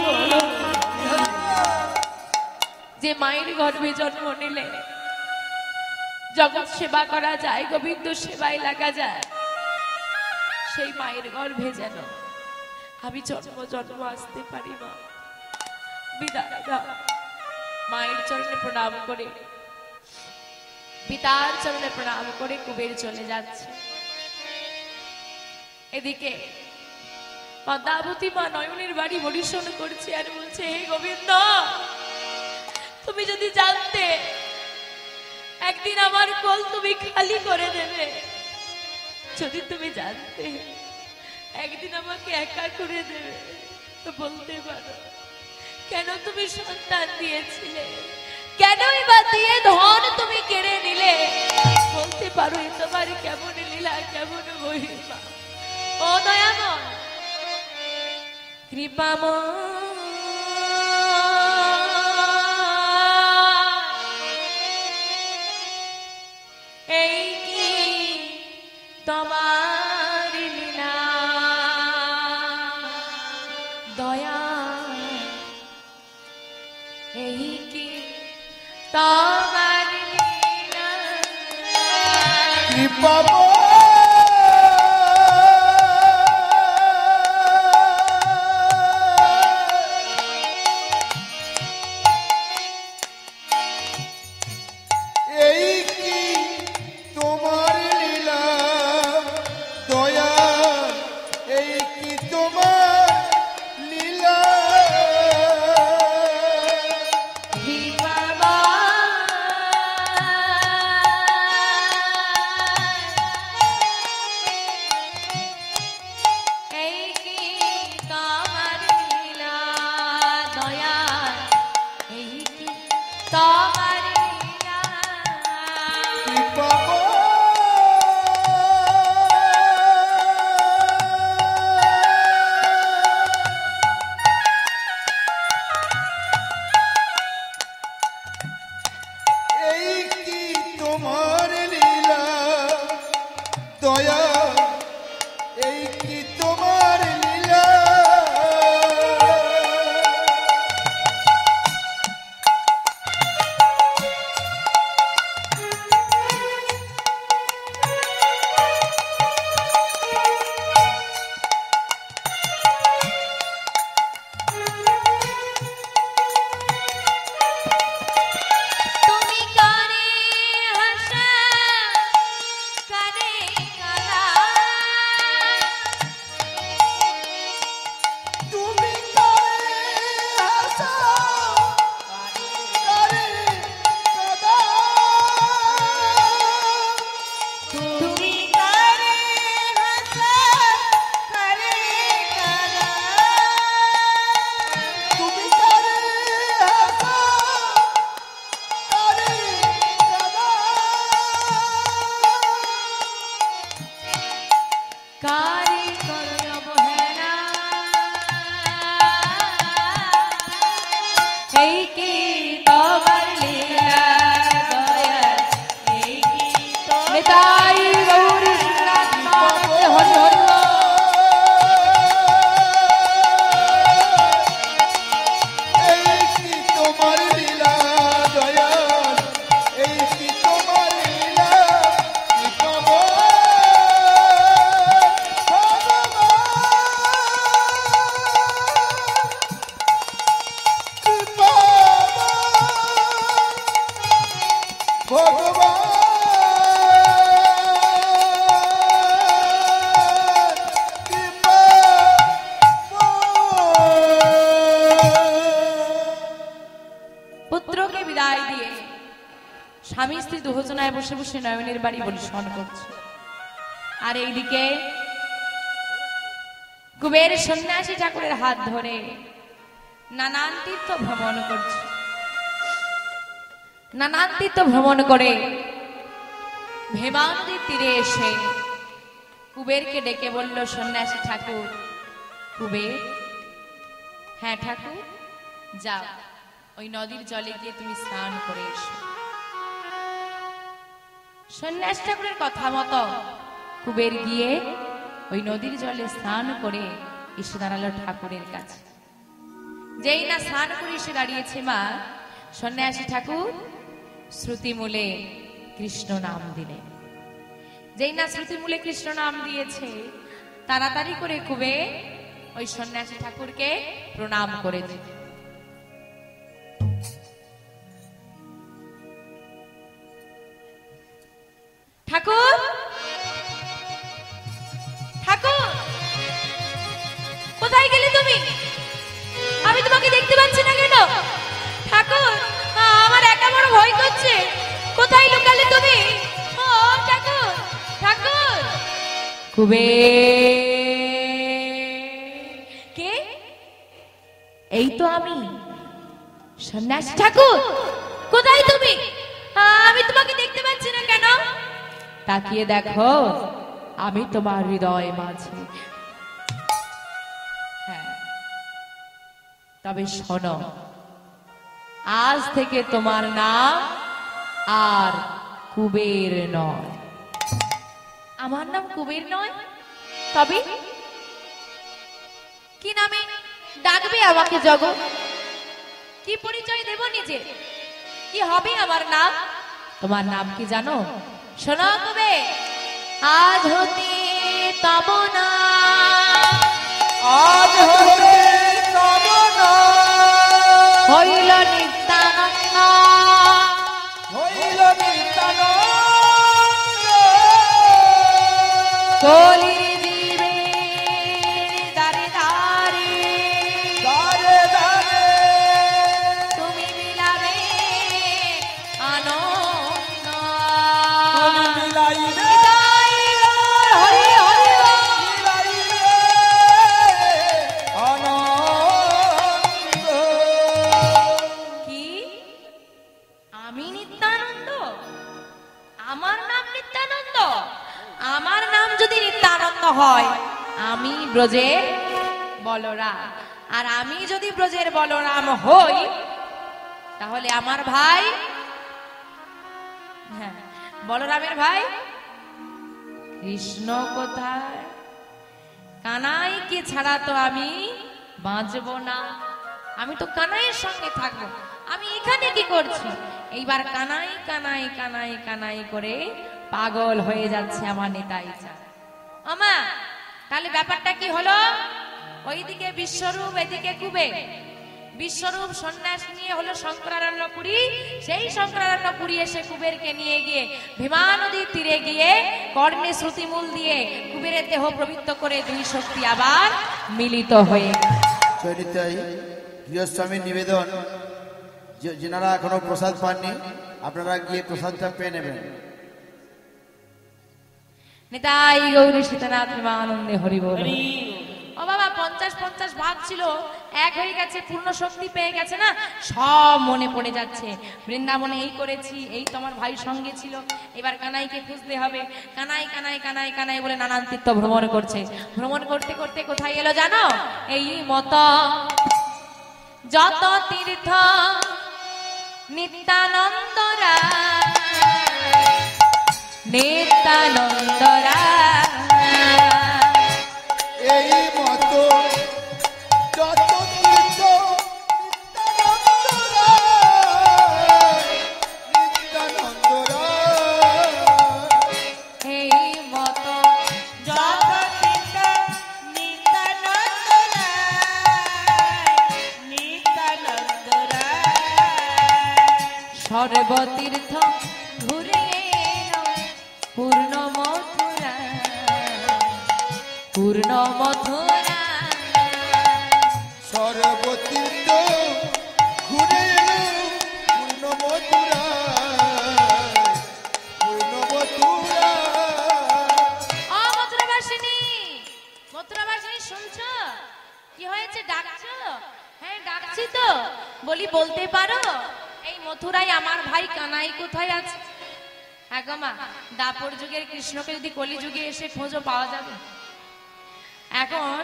যে মায়ের গর্ভে জন্ম নিলে জগৎ সেবা করা যায়, গোবিন্দ সেবায় লাগা যায়, সেই মায়ের গর্ভে যেন আমি জন্ম জন্ম আসতে পারি মা। বিদায় দাও। মায়ের চরণে প্রণাম করে, পিতার চরণে প্রণাম করে কুবের চলে যাচ্ছে। এদিকে পদ্মাবতী মা নয়নের বাড়ি পরিশোধ করছে আর বলছে, হে গোবিন্দ, তুমি যদি জানতে একদিন আমার কোল তুমি খালি করে দেবে, যদি তুমি জানতে একদিন আমাকে একা করে দেবে, তো বলতে পারো কেন তুমি সন্তান দিয়েছিলে, কেনই বা দিয়ে ধন তুমি কেড়ে নিলে? বলতে পারো, এটা আমার কেমন লীলা কেমন মহিমা, ও দয়াময় কৃপাময় বাবা স্বামী স্ত্রী দুজনায় বসে বসে নয়নের বাড়ি পরিশ্রম করছে, আর এইদিকে কুবের সন্ন্যাসী ঠাকুরের হাত ধরে নানান তীর্থ ভ্রমণ করছে। নানান তীর্থ ভ্রমণ করে ভেবা নদীর তীরে এসে কুবেরকে ডেকে বলল, সন্ন্যাসী ঠাকুর কুবের, হ্যাঁ ঠাকুর, যাও ওই নদীর জলে গিয়ে তুমি স্নান করে এসো। সন্ন্যাস ঠাকুরের কথা মতো কুবের গিয়ে ওই নদীর জলে স্নান করে এসে দাঁড়ালো ঠাকুরের কাছে। যেই না স্নান করে এসে দাঁড়িয়েছে মা, সন্ন্যাসী ঠাকুর শ্রুতিমূলে কৃষ্ণ নাম দিলেন। যেই না শ্রুতিমূলে কৃষ্ণ নাম দিয়েছে, তাড়াতাড়ি করে কুবের ওই সন্ন্যাসী ঠাকুরকে প্রণাম করে দিল। ঠাকুর ঠাকুর কোথায় গেলে তুমি? আমি তোমাকে দেখতে পাচ্ছি না কেন? ঠাকুর আমার একা বড় ভয় করছে, কোথায় লুকালে তুমি? ও ঠাকুর ঠাকুর কুবের, কে? এই তো আমি সন্ন্যাসী। ঠাকুর কোথায় তুমি? আমি তোমাকে দেখতে পাচ্ছি না কেন? তাকিয়ে দেখো আমি তোমার হৃদয় মাঝে। হ্যাঁ, তবে শোনো, আজ থেকে তোমার নাম আর কুবের নয়। আমার নাম কুবের নয়, তবে কি নামে ডাকবে আমাকে জগৎ? কি পরিচয় দেব নিজে? কি হবে আমার নাম? তোমার নাম কি জানো? শোনো কুবে, আজ হতে তব না, আজ হতে তব না হইল নিত্যানন্দ, হইল নিত্যানন্দ কলি জীবে দারে দারে দারে দারে তুমি মিলাবে আনন্দ, তুমি মিলাইবে হরি হরি মিলাইবে আনন্দ। কি আমি নিত্যানন্দ? আমার নাম নিত্যানন্দ? আমার নাম যদি নিত্যানন্দ হয়, আমি ব্রজের বলরাম, আর আমি যদি ব্রজের বলরাম হই, তাহলে আমার ভাই, হ্যাঁ বলরামের ভাই কৃষ্ণ কোথায়? কানাইকে ছাড়া তো আমি বাঁচব না, আমি তো কানাইয়ের সঙ্গে থাকবো। আমি এখানে কি করছি? এইবার কানাই কানাই কানাই কানাই করে পাগল হয়ে যাচ্ছে আমার নিতাই চাঁদ। আমা তাহলে ব্যাপারটা কি হলো? ওইদিকে বিশ্বরূপ, এদিকে কুবে। বিশ্বরূপ সন্ন্যাস নিয়ে হলো শঙ্করারণ্যপুরী। সেই শঙ্করারণ্যপুরী এসে কুবেরকে নিয়ে গিয়ে ভীমা নদীর তীরে গিয়ে কর্ণে শ্রুতিমূল দিয়ে কুবেরের দেহ প্রবৃত্ত করে দুই শক্তি আবার মিলিত হয়ে। চৈনিতাই গৃহস্বামীর নিবেদন, যেনারা এখনো প্রসাদ পাননি আপনারা গিয়ে প্রসাদটা পেয়ে নেবেন। নিতাই গৌরী সীতানাথ প্রেমানন্দে হরি বল। ও বাবা, পঞ্চাশ পঞ্চাশ ভাগ ছিল, এক হয়ে গেছে, পূর্ণ শক্তি পেয়ে গেছে না, সব মনে পড়ে যাচ্ছে। বৃন্দাবনে এই করেছি, এই তোমার ভাই সঙ্গে ছিল। এবার কানাইকে খুঁজতে হবে। কানাই কানাই কানাই কানাই বলে নানান তীর্থ ভ্রমণ করছে। ভ্রমণ করতে করতে কোথায় এলো জানো? এই মত যত তীর্থ নিত্যানন্দরা নিত্যানন্দরা এই মত যত তীর্থ নিত্যানন্দরা নিত্যানন্দরা এই মত যত তীর্থ নিত্যানন্দরা নিত্যানন্দরা সর্বতীর্থ পূর্ণ মথুরা পূর্ণ মথুরা সর্বতীর্থ ঘুরে পূর্ণ মথুরা পূর্ণ মথুরা। ও মথুরাবাসিনী, মথুরাবাসিনী শুনছ? কি হয়েছে, ডাকছ? হ্যাঁ ডাকছি তো। বলি বলতে পারো এই মথুরায় আমার ভাই কানাই কোথায় আছে? একমা দাপর যুগের কৃষ্ণকে যদি কলিযুগে এসে খোঁজও পাওয়া যাবে? এখন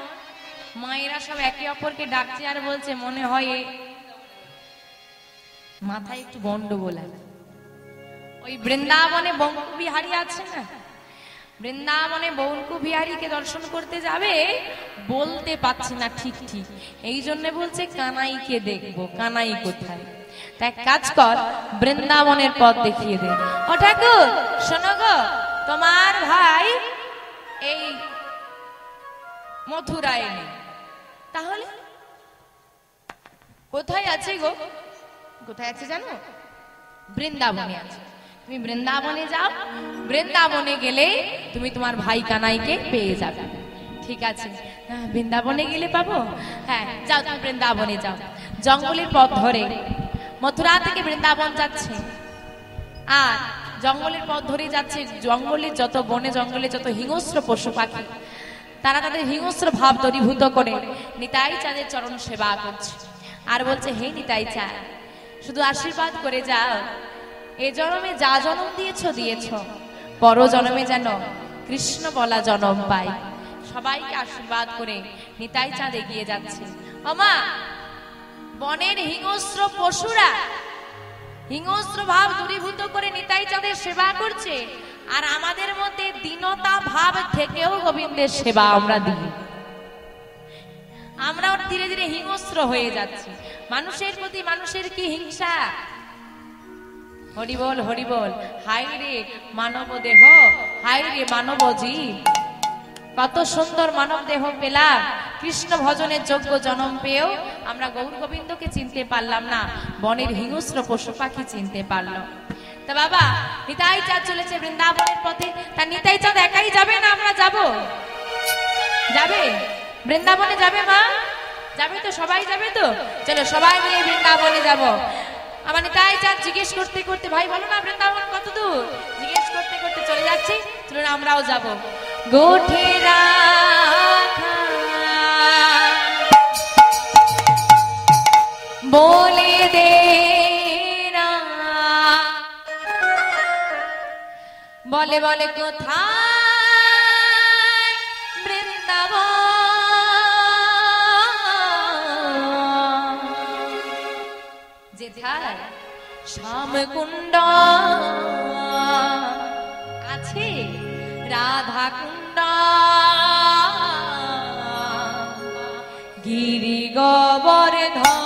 মায়েরা সব একে অপরকে ডাকছে আর বলছে মনে হয় মাথায় একটু গন্ডগোল। ওই বৃন্দাবনে বঙ্কু বিহারী আছে না, বৃন্দাবনে বঙ্কু বিহারীকে দর্শন করতে যাবে, বলতে পারছে না ঠিক ঠিক, এই জন্য বলছে কানাইকে দেখবো, কানাই কোথায়। তাই কাজ কর, বৃন্দাবনের পথ দেখিয়ে দে। ও ঠাকুর শোনো গো, তোমার ভাই এই মথুরায় নেই, তাহলে কোথায় আছে গো? কোথায় আছে জানো? বৃন্দাবনে আছে। তুমি বৃন্দাবনে যাও, বৃন্দাবনে গেলে তুমি তোমার ভাই কানাইকে পেয়ে যাবে। ঠিক আছে, বৃন্দাবনে গেলে পাবো। হ্যাঁ যাও, তুমি বৃন্দাবনে যাও। জঙ্গলের পথ ধরে, মথুরা থেকে বৃন্দাবন যাচ্ছে আর জঙ্গলের পথ ধরে যাচ্ছে। জঙ্গলের যত বনে জঙ্গলে যত হিংস্র পশু পাখি, তারা তাদের হিংস্র ভাব দরীভূত করে নিতাই চাঁদের চরণ সেবা করছে আর বলছে হে নিতাই চাঁদ, শুধু আশীর্বাদ করে যাও, এ জনমে যা জনম দিয়েছ দিয়েছ, পরজনমে যেন কৃষ্ণ বলা জনম পাই। সবাইকে আশীর্বাদ করে নিতাই চাঁদ এগিয়ে যাচ্ছে। আমা বনের হিংস্র পশুরা হিংস্র ভাব দূরীভূত করে নিতাই চাঁদের সেবা করছে, আর আমাদের মধ্যে দীনতা ভাব থেকেও গোবিন্দের সেবা আমরা দিই। আমরাও ধীরে ধীরে হিংস্র হয়ে যাচ্ছি, মানুষের প্রতি মানুষের কি হিংসা। হরিবল হরিবল, হাই রে মানব দেহ, হাই রে মানব জীব। কত সুন্দর মানব দেহ পেলাম, কৃষ্ণ ভজনের যোগ্য জনম পেয়েও আমরা গৌর গোবিন্দকে চিনতে পারলাম না, বনের হিংস্র পশু পাখি চিনতে পারলাম। তা বাবা নিতাই চাঁদ চলেছে বৃন্দাবনের পথে, তা নিতাই চাঁদ একাই যাবে না আমরা যাব? যাবে, বৃন্দাবনে যাবে মা? যাবে তো, সবাই যাবে তো? চলো সবাই মিলে বৃন্দাবনে যাব। আমার নিতাই চাঁদ জিজ্ঞেস করতে করতে, ভাই বলো না বৃন্দাবন কত দূর, জিজ্ঞেস করতে করতে চলে যাচ্ছি, চলুন আমরাও যাব। গোঠেরা বলে দে বলে বলে কোথায় বৃন্দাবন, যেথায় শ্যামকুণ্ড আছে রাধা কুণ্ড গিরি গোবর্ধন।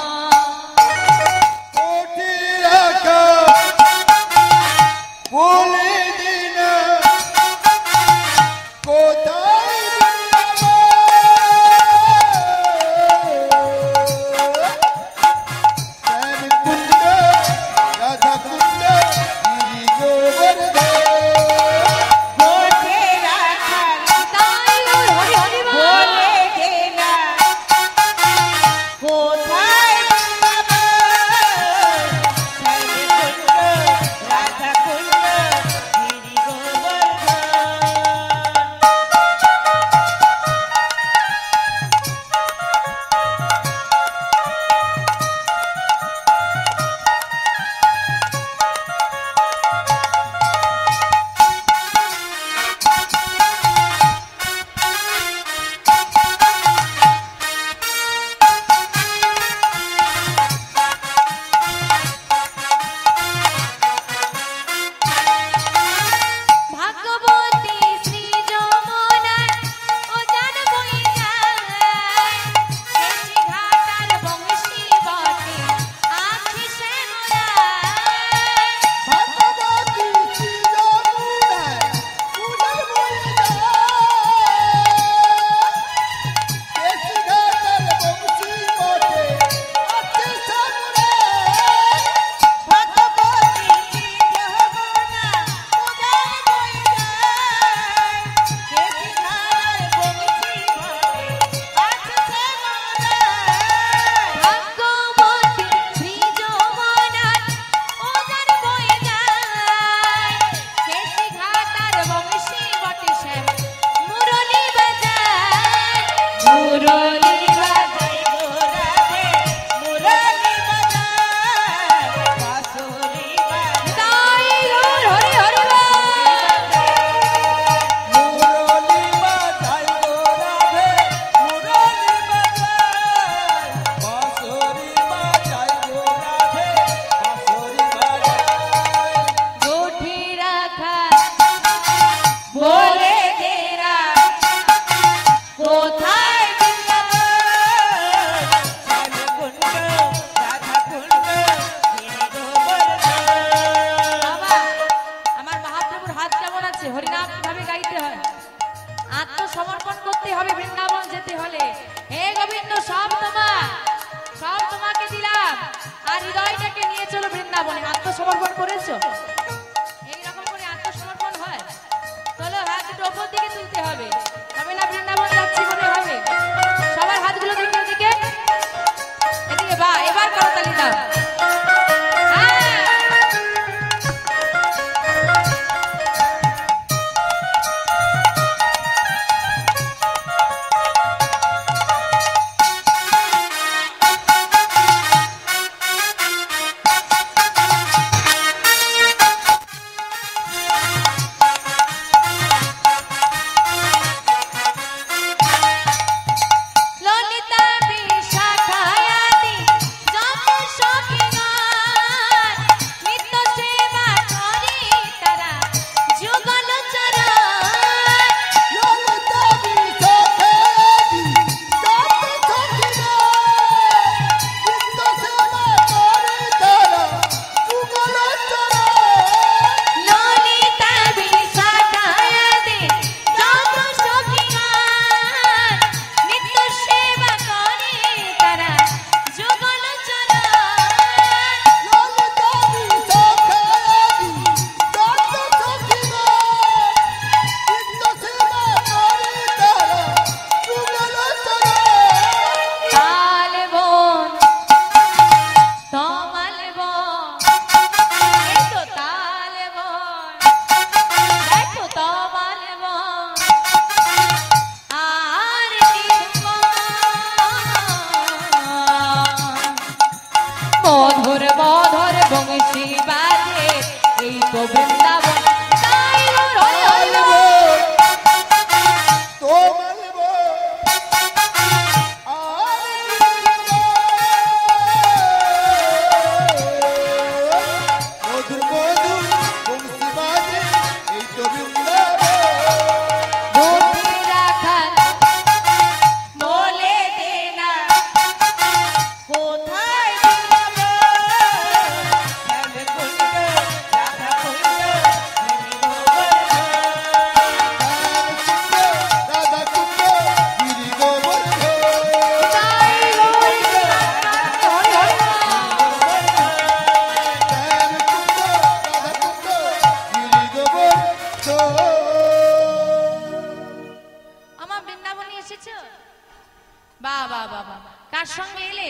কার সঙ্গে এলে?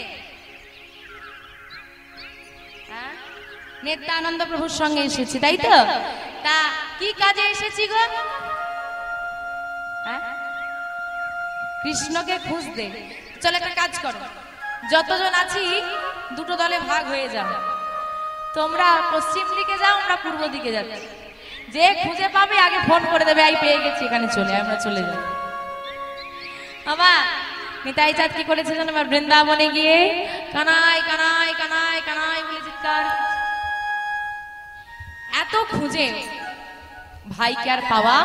নিত্যানন্দ প্রভুর সঙ্গে এসেছি, তাই তো? তা কি কাজে এসেছি গো? কৃষ্ণকে খুঁজতে। চলে একটা কাজ করো, যতজন আছি দুটো দলে ভাগ হয়ে যাও। তোমরা পশ্চিম দিকে যাও, আমরা পূর্ব দিকে যাচ্ছি। যে খুঁজে পাবে আগে ফোন করে দেবে, আই পেয়ে গেছি, এখানে চলে আমরা চলে যাই। আমার নিতাই চাঁদ কি করেছে জানো? আমার বৃন্দাবনে গিয়ে কানাই কানাই কানাই কানাই বলে চিৎকার। এত খুঁজে ভাইকে আর পাওয়া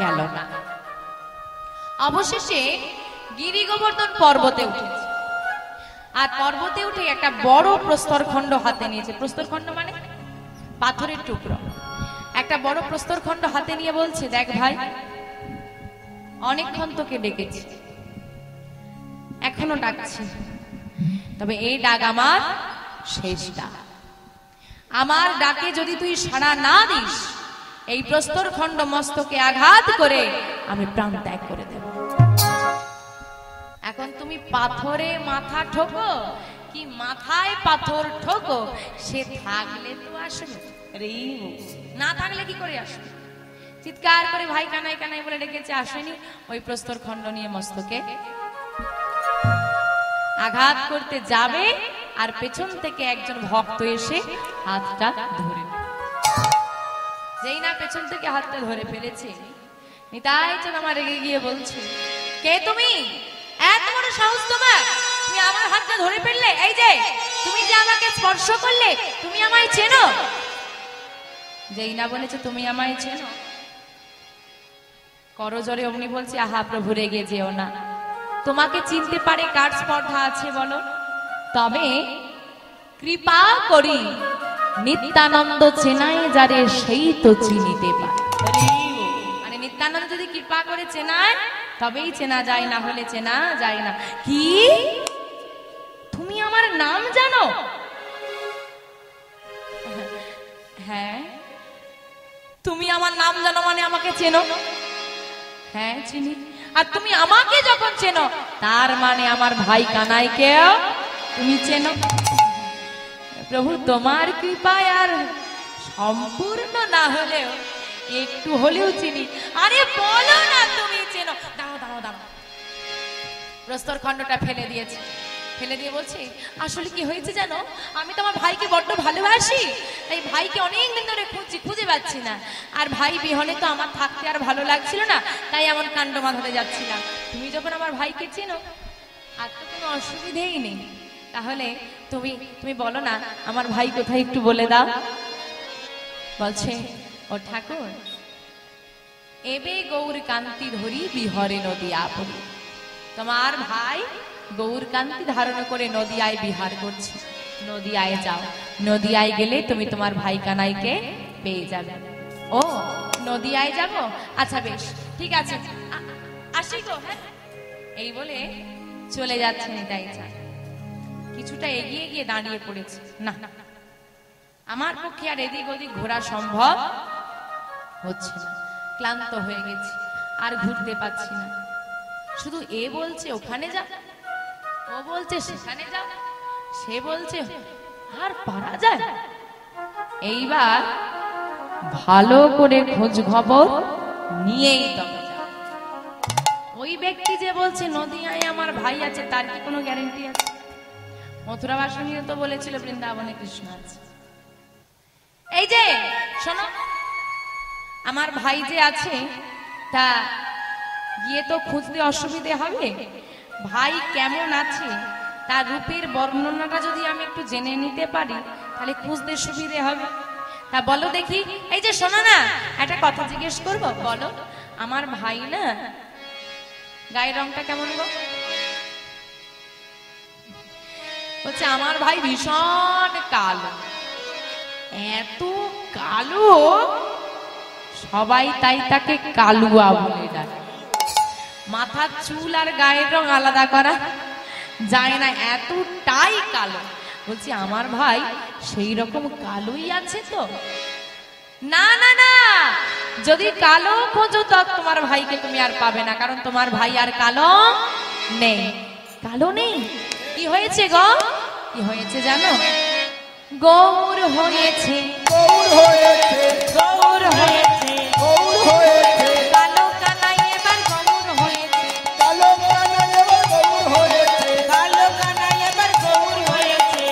গেল না। অবশেষে গিরি গোবর্ধন পর্বতে উঠেছে, আর পর্বতে উঠে একটা বড় প্রস্তরখণ্ড হাতে নিয়েছে। প্রস্তরখণ্ড মানে পাথরের টুকরো। একটা বড় প্রস্তরখণ্ড হাতে নিয়ে বলছে, দেখ ভাই, অনেকক্ষণ তোকে ডেকেছি, এখনো ডাকছি, তবে এই ডাক আমার শেষ ডাক। আমার ডাকে যদি তুই সাড়া না দিস, এই প্রস্তরখণ্ড মস্তকে আঘাত করে আমি প্রাণ ত্যাগ করে দেব। এখন তুমি পাথরে মাথা ঠোকো কি মাথায় পাথর ঠোকো, সে থাকলে তো আসবে, না থাকলে কি করে আসবে? চিৎকার করে ভাই কানাই কানাই বলে ডেকেছে, আসেনি। ওই প্রস্তরখণ্ড নিয়ে মস্তকে আঘাত করতে যাবে, আর পেছন থেকে একজন ভক্ত এসে হাতটা ধরে, যেই না পেছন থেকে হাতটা ধরে ফেলেছে, নিতাই চল আমার রেগে গিয়ে বলছে, কে তুমি? এত বড় সাহস তোমার, তুমি আমার হাতটা ধরে ফেললে? এই যে তুমি যে আমাকে স্পর্শ করলে, তুমি আমায় চেনো? যেই না বলেছে তুমি আমায় চেনো, করজোরে অমনি বলছে, আহা প্রভু রেগে যেও না, তোমাকে চিনতে পারে কার স্পর্ধা আছে বলো? তবে কৃপা করি নিত্যানন্দ চেনায় যারে, সেই তো চিনিতে পারে। মানে নিত্যানন্দ যদি কৃপা করে চেনায় তবেই চেনা যায়, না হলে চেনা যায় না। কি তুমি আমার নাম জানো? হ্যাঁ। তুমি আমার নাম জানো মানে আমাকে চেনো? হ্যাঁ চিনি। আর তুমি আমাকে যখন চেনো, তার মানে আমার ভাই কানাইকেও তুমি চেনো। প্রভু তোমার কৃপায় আর সম্পূর্ণ না হলেও একটু হলেও চিনি। আরে বলো না তুমি চেনো। দাঁড়াও দাঁড়াও দাঁড়াও। প্রস্তর খণ্ডটা ফেলে দিয়েছে, ফেলে দিয়ে বলছে, আসলে কি হয়েছে জানো, আমি তো আমার ভাইকে বড্ড ভালোবাসি, তাই ভাইকে অনেকদিন ধরে খুঁজছি, খুঁজে পাচ্ছি না, আর ভাই বিহনে তো আমার থাকতে আর ভালো লাগছিল না, তাই এমন কাণ্ড বাঁধাতে যাচ্ছিলাম। তুমি যখন আমার ভাইকে চেনো, আর তো কোনো অসুবিধেই নেই, তাহলে তুমি তুমি বলো না আমার ভাই কোথায়, একটু বলে দাও। বলছে, ও ঠাকুর, এবে গৌর কান্তি ধরি বিহরে নদী আপনি। তোমার ভাই গৌরকান্তি ধারণ করে নদিয়ায় বিহার করছে, নদিয়ায় যাও, নদিয়ায় গেলে তুমি তোমার ভাই কানাইকে পেয়ে যাবে। ও নদিয়ায় যাব, আচ্ছা বেশ ঠিক আছে, আসি গো। হ্যাঁ, এই বলে চলে যাচ্ছে নিতাই চাঁদ। কিছুটা এগিয়ে গিয়ে দাঁড়িয়ে পড়েছে, না আমার পক্ষে আর এদিক ওদিক ঘোরা সম্ভব হচ্ছে না, ক্লান্ত হয়ে গেছি, আর ঘুরতে পারছি না। শুধু এ বলছে ওখানে যা, ও বলছে সেখানে যাও, সে বলছে আর পারা যায়। এইবার ভালো করে খোঁজ খবর নিয়েই তবে যাও। ওই ব্যক্তি যে বলছে নদিয়ায় আমার ভাই আছে, তার কি কোনো গ্যারেন্টি আছে? মথুরাবাসিনীও তো বলেছিল বৃন্দাবনে কৃষ্ণ আছে। এই যে শোনো, আমার ভাই যে আছে, তা গিয়ে তো খুঁজতে অসুবিধে হবে। ভাই কেমন আছে তার রূপের বর্ণনাটা যদি আমি একটু জেনে নিতে পারি, তাহলে খুঁজতে সুবিধে হবে। তা বলো দেখি। এই যে শোনো না, একটা কথা জিজ্ঞেস করবো, বলো আমার ভাই না গায়ের রংটা কেমন গো? বলছে আমার ভাই ভীষণ কালো, এত কালো সবাই তাই তাকে কালুয়া বলে ডাকে। মাথার চুল আর গায়ের রং আলাদা করা যায় না, এতটাই কালো। বলছি আমার ভাই সেই রকম কালোই আছে তো? না না না, যদি কালো খোঁজো তো তোমার ভাইকে তুমি আর পাবে না, কারণ তোমার ভাই আর কালো নেই। কালো নেই? কি হয়েছে গো? কি হয়েছে জানো? গৌর হয়েছে, গৌর হয়েছে, গৌর হয়েছে, গৌর হয়েছে, কালো কানাই এবার গৌর হয়েছে, কালো কানাই এবার গৌর হয়েছে, কালো কানাই এবার গৌর হয়েছে,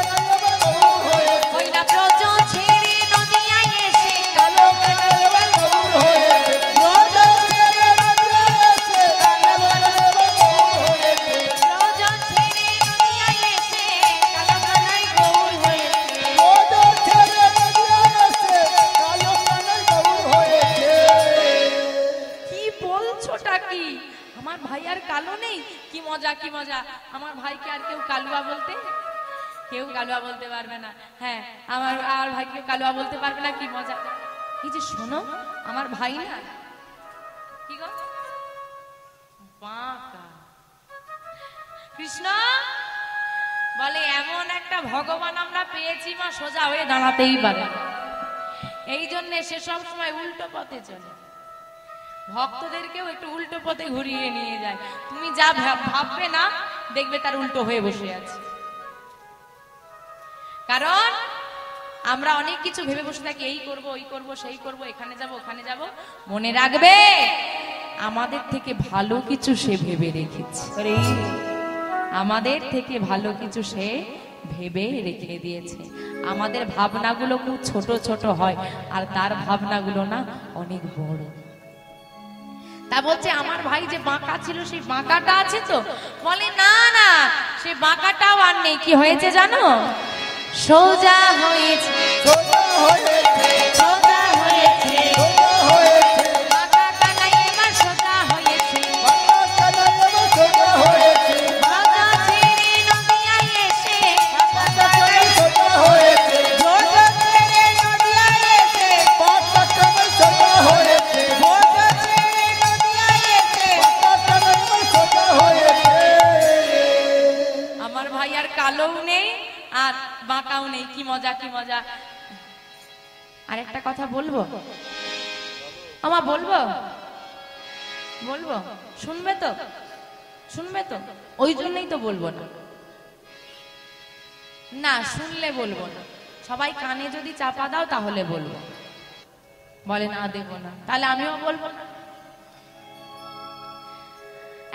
কালো কানাই এবার গৌর হয়েছে, ওই না প্রজো ছেড়ে নদী আইছে, কালো কানাই এবার গৌর হয়েছে, প্রজো ছেড়ে নদী আইছে, কালো কানাই এবার গৌর হয়েছে, প্রজো ছেড়ে নদী আইছে, কালো কানাই গৌর হয়েছে, প্রজো ছেড়ে নদী আইছে, কালো কানাই গৌর হয়েছে। কি বলছোটা কি? আমার ভাই আর কালো নেই? কি মজা, কি মজা! আমার ভাইকে আর কেউ কালুয়া বলতে, কেউ কালুয়া বলতে পারবে না। হ্যাঁ, আমার আমার ভাইকে কালুয়া বলতে পারবে না। কি মজা! এই যে শোনো, আমার ভাই না কি গো বাঁকা। কৃষ্ণ বলে, এমন একটা ভগবান আমরা পেয়েছি মা, সোজা হয়ে দাঁড়াতেই পারে। এই জন্যে সে সব সময় উল্টো পথে চলে, ভক্তদেরকেও একটু উল্টো পথে ঘুরিয়ে নিয়ে যায়। তুমি যা ভাববে না, দেখবে তার উল্টো হয়ে বসে আছে। কারণ আমরা অনেক কিছু ভেবে বসে থাকি, এই করব, ওই করব, সেই করব, এখানে যাব, ওখানে যাব। মনে রাখবে, আমাদের থেকে ভালো কিছু সে ভেবে রেখেছে, আমাদের থেকে ভালো কিছু সে ভেবে রেখে দিয়েছে। আমাদের ভাবনাগুলো খুব ছোট ছোট হয়, আর তার ভাবনাগুলো না অনেক বড়। তা বলছে, আমার ভাই যে বাঁকা ছিল, সেই বাঁকাটা আছে তো? বলে না না, সে বাঁকাটাও আর নেই। কি হয়েছে জানো? সোজা হয়েছে, সোজা হয়েছে, সোজা হয়েছে, সোজা হয়েছে, বাঁকা কানাই এবার সোজা হয়েছে, বাঁকা কানাই এবার সোজা হয়েছে, বাঁকা ছেড়ে নদী আইছে, বাঁকা কানাই সোজা হয়েছে, সোজা ছেড়ে নদী আইছে, বাঁকা কানাই সোজা হয়েছে, সোজা ছেড়ে নদী আইছে, বাঁকা কানাই এবার সোজা হয়েছে। আমার ভাই আর কালোও নেই, আর বাঁকাও নেই। কি মজা, কি মজা! আর একটা কথা বলবো, আমার বলবো বলবো শুনবে তো? শুনবে তো? ওই জন্যই তো বলবো না, না শুনলে বলবো না। সবাই কানে যদি চাপা দাও তাহলে বলবো, বলে না দেবো না, তাহলে আমিও বলবো না।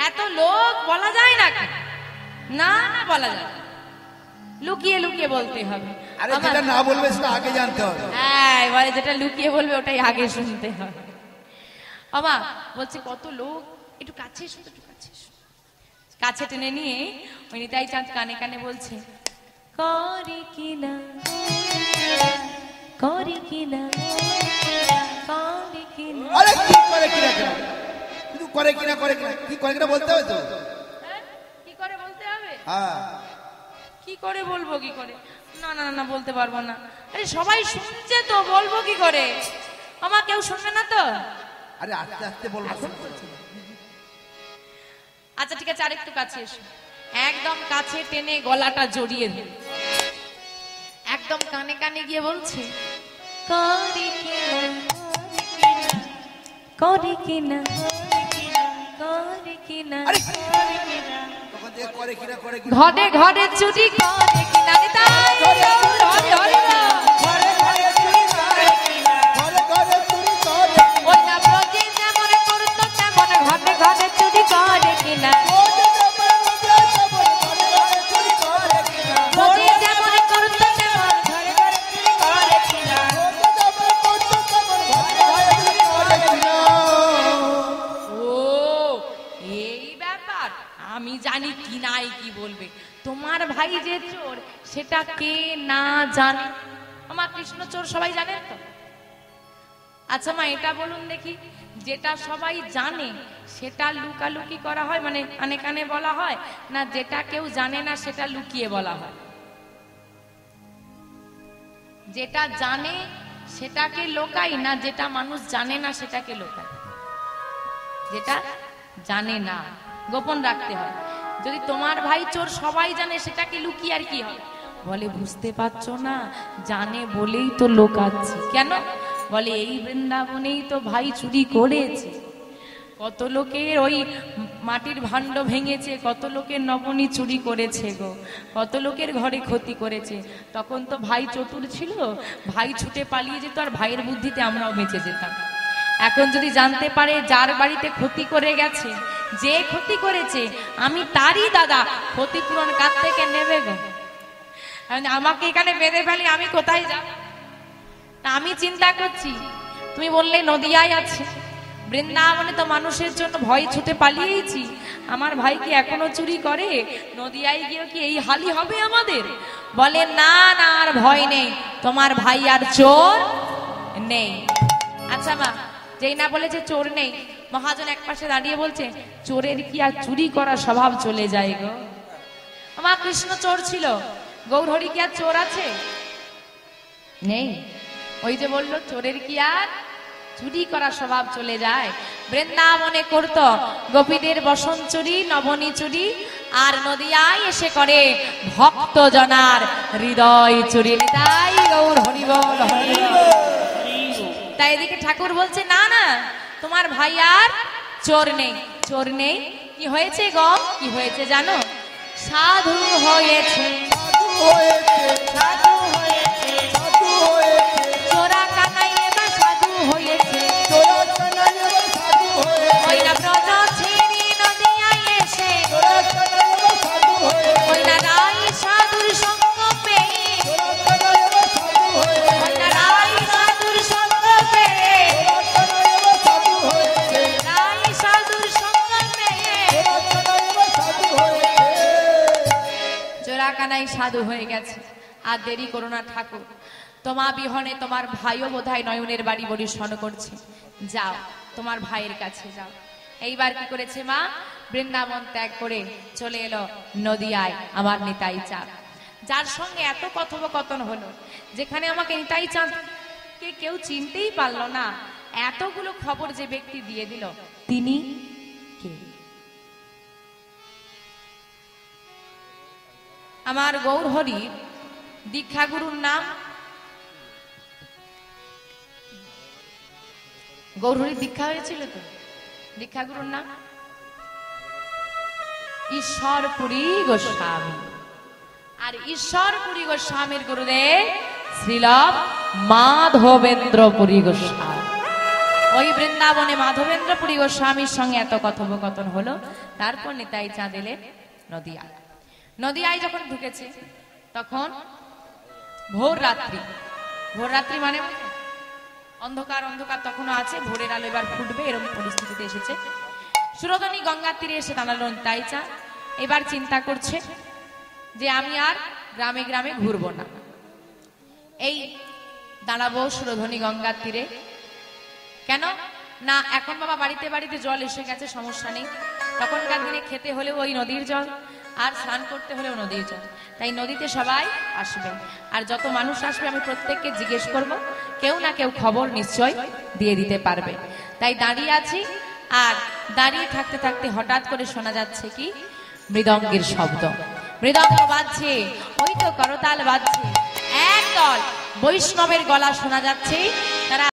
এত লোক বলা যায় না, না না বলা যায়, লুকিয়ে লুকিয়ে বলতে হবে। আরে যেটা না বলবে সেটা আগে জানতে হবে। হ্যাঁ, বলে যেটা লুকিয়ে বলবে ওটাই আগে শুনতে হবে। বাবা বলছে, কত লোক, একটু কাছে এসো, একটু কাছে এসো। কাছে টেনে নিয়ে ওই নিতাই চাঁদ কানে কানে বলছে, করি কিনা করি কিনা করি কিনা। আরে কি করে কিনা কেন? কিন্তু করে কিনা, করে কিনা, কি করে কিনা বলতে হবে তো? হ্যাঁ, কি করে বলতে হবে? হ্যাঁ, কি করে বলবো? কি করে? না না না, বলতে পারবো না। আরে সবাই শুনছে তো, বলবো কি করে? আমার কেউ শুনবে না তো? আরে আস্তে আস্তে বলবো। আচ্ছা ঠিক আছে, আরেকটু কাছে এসো। একদম কাছে টেনে গলাটা জড়িয়ে ধরে একদম কানে কানে গিয়ে বলছে, করি কিনা করি কিনা করি কিনা করি কিনা। ঘরে ঘরে চুরি করে কিনা, ওই না প্রজে যেমন করতো তেমন ঘরে ঘরে চুরি করে কিনা, জানি কি নাই কি বলবে। তোমার ভাই যে চোর সেটা কে না জানে? আমার কৃষ্ণ চোর সবাই জানে তো? আচ্ছা মা, এটা বলুন দেখি, যেটা সবাই জানে সেটা লুকালুকি করা হয়, মানে কানে কানে বলা হয়, না যেটা কেউ জানে না সেটা লুকিয়ে বলা হয়? যেটা জানে সেটাকে লোকাই, না যেটা মানুষ জানে না সেটাকে লোকাই? যেটা জানে না গোপন রাখতে হয়। যদি তোমার ভাই চোর সবাই জানে, সেটাকে লুকিয়ে আর কি হয়? বলে বুঝতে পারছো না, জানে বলেই তো লোকাচ্ছে। কেন? বলে এই বৃন্দাবনেই তো ভাই চুরি করেছে, কত লোকের ওই মাটির ভাণ্ড ভেঙেছে, কত লোকের নবনী চুরি করেছে গো, কত লোকের ঘরে ক্ষতি করেছে। তখন তো ভাই চতুর ছিল, ভাই ছুটে পালিয়ে যেত, আর ভাইয়ের বুদ্ধিতে আমরাও বেঁচে যেতাম। এখন যদি জানতে পারে যার বাড়িতে ক্ষতি করে গেছে, যে ক্ষতি করেছে আমি তারই দাদা, ক্ষতিপূরণ কার থেকে নেবে গো? আমাকে এখানে বেঁধে ফেলি, আমি কোথায় যাব? তা আমি চিন্তা করছি, তুমি বললে নদিয়ায় আছে, বৃন্দাবনে তো মানুষের জন্য ভয় ছুটে পালিয়েছি, আমার ভাই কি এখনো চুরি করে? নদিয়ায় গিয়ে কি এই হালি হবে আমাদের? বলে না না, আর ভয় নেই, তোমার ভাই আর চোর নেই। আচ্ছা মা, যেই না বলেছে চোর নেই, মহাজন এক পাশে দাঁড়িয়ে বলছে, চোরের কি আর চুরি করার স্বভাব চলে যায় গো? মা, কৃষ্ণ চোর ছিল, গৌরহরি কি আর চোর আছে? নেই। ওই যে বললো চোরের কি আর চুরি করার স্বভাব চলে যায়। বৃন্দাবনে করত গোপীদের বসন চুরি, নবনী চুরি, আর নদিয়ায় এসে করে ভক্ত জনার হৃদয় চুরি। তাই গৌর হরি বল হরি। তাই এদিকে ঠাকুর বলছে না না, তোমার ভাই আর চোর নেই, চোর নেই। কি হয়েছে গো? কি হয়েছে জানো? সাধু হয়েছে, সাধু হয়েছে, সাধু হয়েছে, চোরা কানাই এবার সাধু হয়েছে, চোরা কানাই এবার সাধু হয়েছে, ওইনা ব্রজ ছেড়ে নদিয়ায় এসে চোরা কানাই এবার সাধু হয়েছে, ওইনা রাই সাধুর সঙ্গ পেয়ে চোরা কানাই এবার সাধু হয়েছে, ওইনা রাই সাধুর সঙ্গ পেয়ে চোরা কানাই এবার সাধু হয়েছে, রাই সাধুর সঙ্গ পেয়ে চোরা কানাই এবার সাধু হয়েছে, চোরা কানাই সাধু হয়ে গেছে। আর দেরি করো না ঠাকুর, তোমার বিহনে তোমার ভাইও বোধহয় নয়নের বাড়ি বরিশন করছে, যাও তোমার ভাইয়ের কাছে যাও। এইবার কি করেছে মা? বৃন্দাবন ত্যাগ করে চলে এলো নদিয়ায় আমার নিতাই চাঁদ, যার সঙ্গে এত কথোপকথন হলো, যেখানে আমাকে নিতাই চাঁদকে কেউ চিনতেই পারল না। এতগুলো খবর যে ব্যক্তি দিয়ে দিল, তিনি কে? আমার গৌরহরি দীক্ষাগুরুর নাম, গৌরহরির দীক্ষা হয়েছিল তো, দীক্ষাগুরুর নাম ঈশ্বরপুরী গোস্বামী। আর ঈশ্বরপুরী গোস্বামীর গুরুদেব শ্রীল মাধবেন্দ্র পুরী গোস্বামী। ওই বৃন্দাবনে মাধবেন্দ্র পুরী গোস্বামীর সঙ্গে এত কথোপকথন হলো। তারপর নিতাই চাঁদ এলেন নদিয়ায়। নদিয়ায় যখন ঢুকেছে তখন ভোর রাত্রি, ভোর রাত্রি মানে অন্ধকার অন্ধকার তখনও আছে, ভোরের আলো এবার ফুটবে, এরকম পরিস্থিতিতে এসেছে। সুরধনী গঙ্গার তীরে এসে দাঁড়ালো নিতাই চাঁদ। এবার চিন্তা করছে যে আমি আর গ্রামে গ্রামে ঘুরব না, এই দাঁড়াবো সুরধনী গঙ্গার তীরে। কেন না, এখন বাবা বাড়িতে বাড়িতে জল এসে গেছে, সমস্যা নেই। তখনকার দিনে খেতে হলেও ওই নদীর জল, আর স্নান করতে হলেও নদীর জল। তাই নদীতে সবাই আসবে, আর যত মানুষ আসবে আমি প্রত্যেককে জিজ্ঞেস করব, কেউ না কেউ খবর নিশ্চয় দিয়ে দিতে পারবে। তাই দাঁড়িয়ে আছি, আর দাঁড়িয়ে থাকতে থাকতে হঠাৎ করে শোনা যাচ্ছে কি? মৃদঙ্গের শব্দ। মৃদঙ্গ বাজছে, ওই তো করতাল বাজছে। একদল বৈষ্ণবের গলা শোনা যাচ্ছে,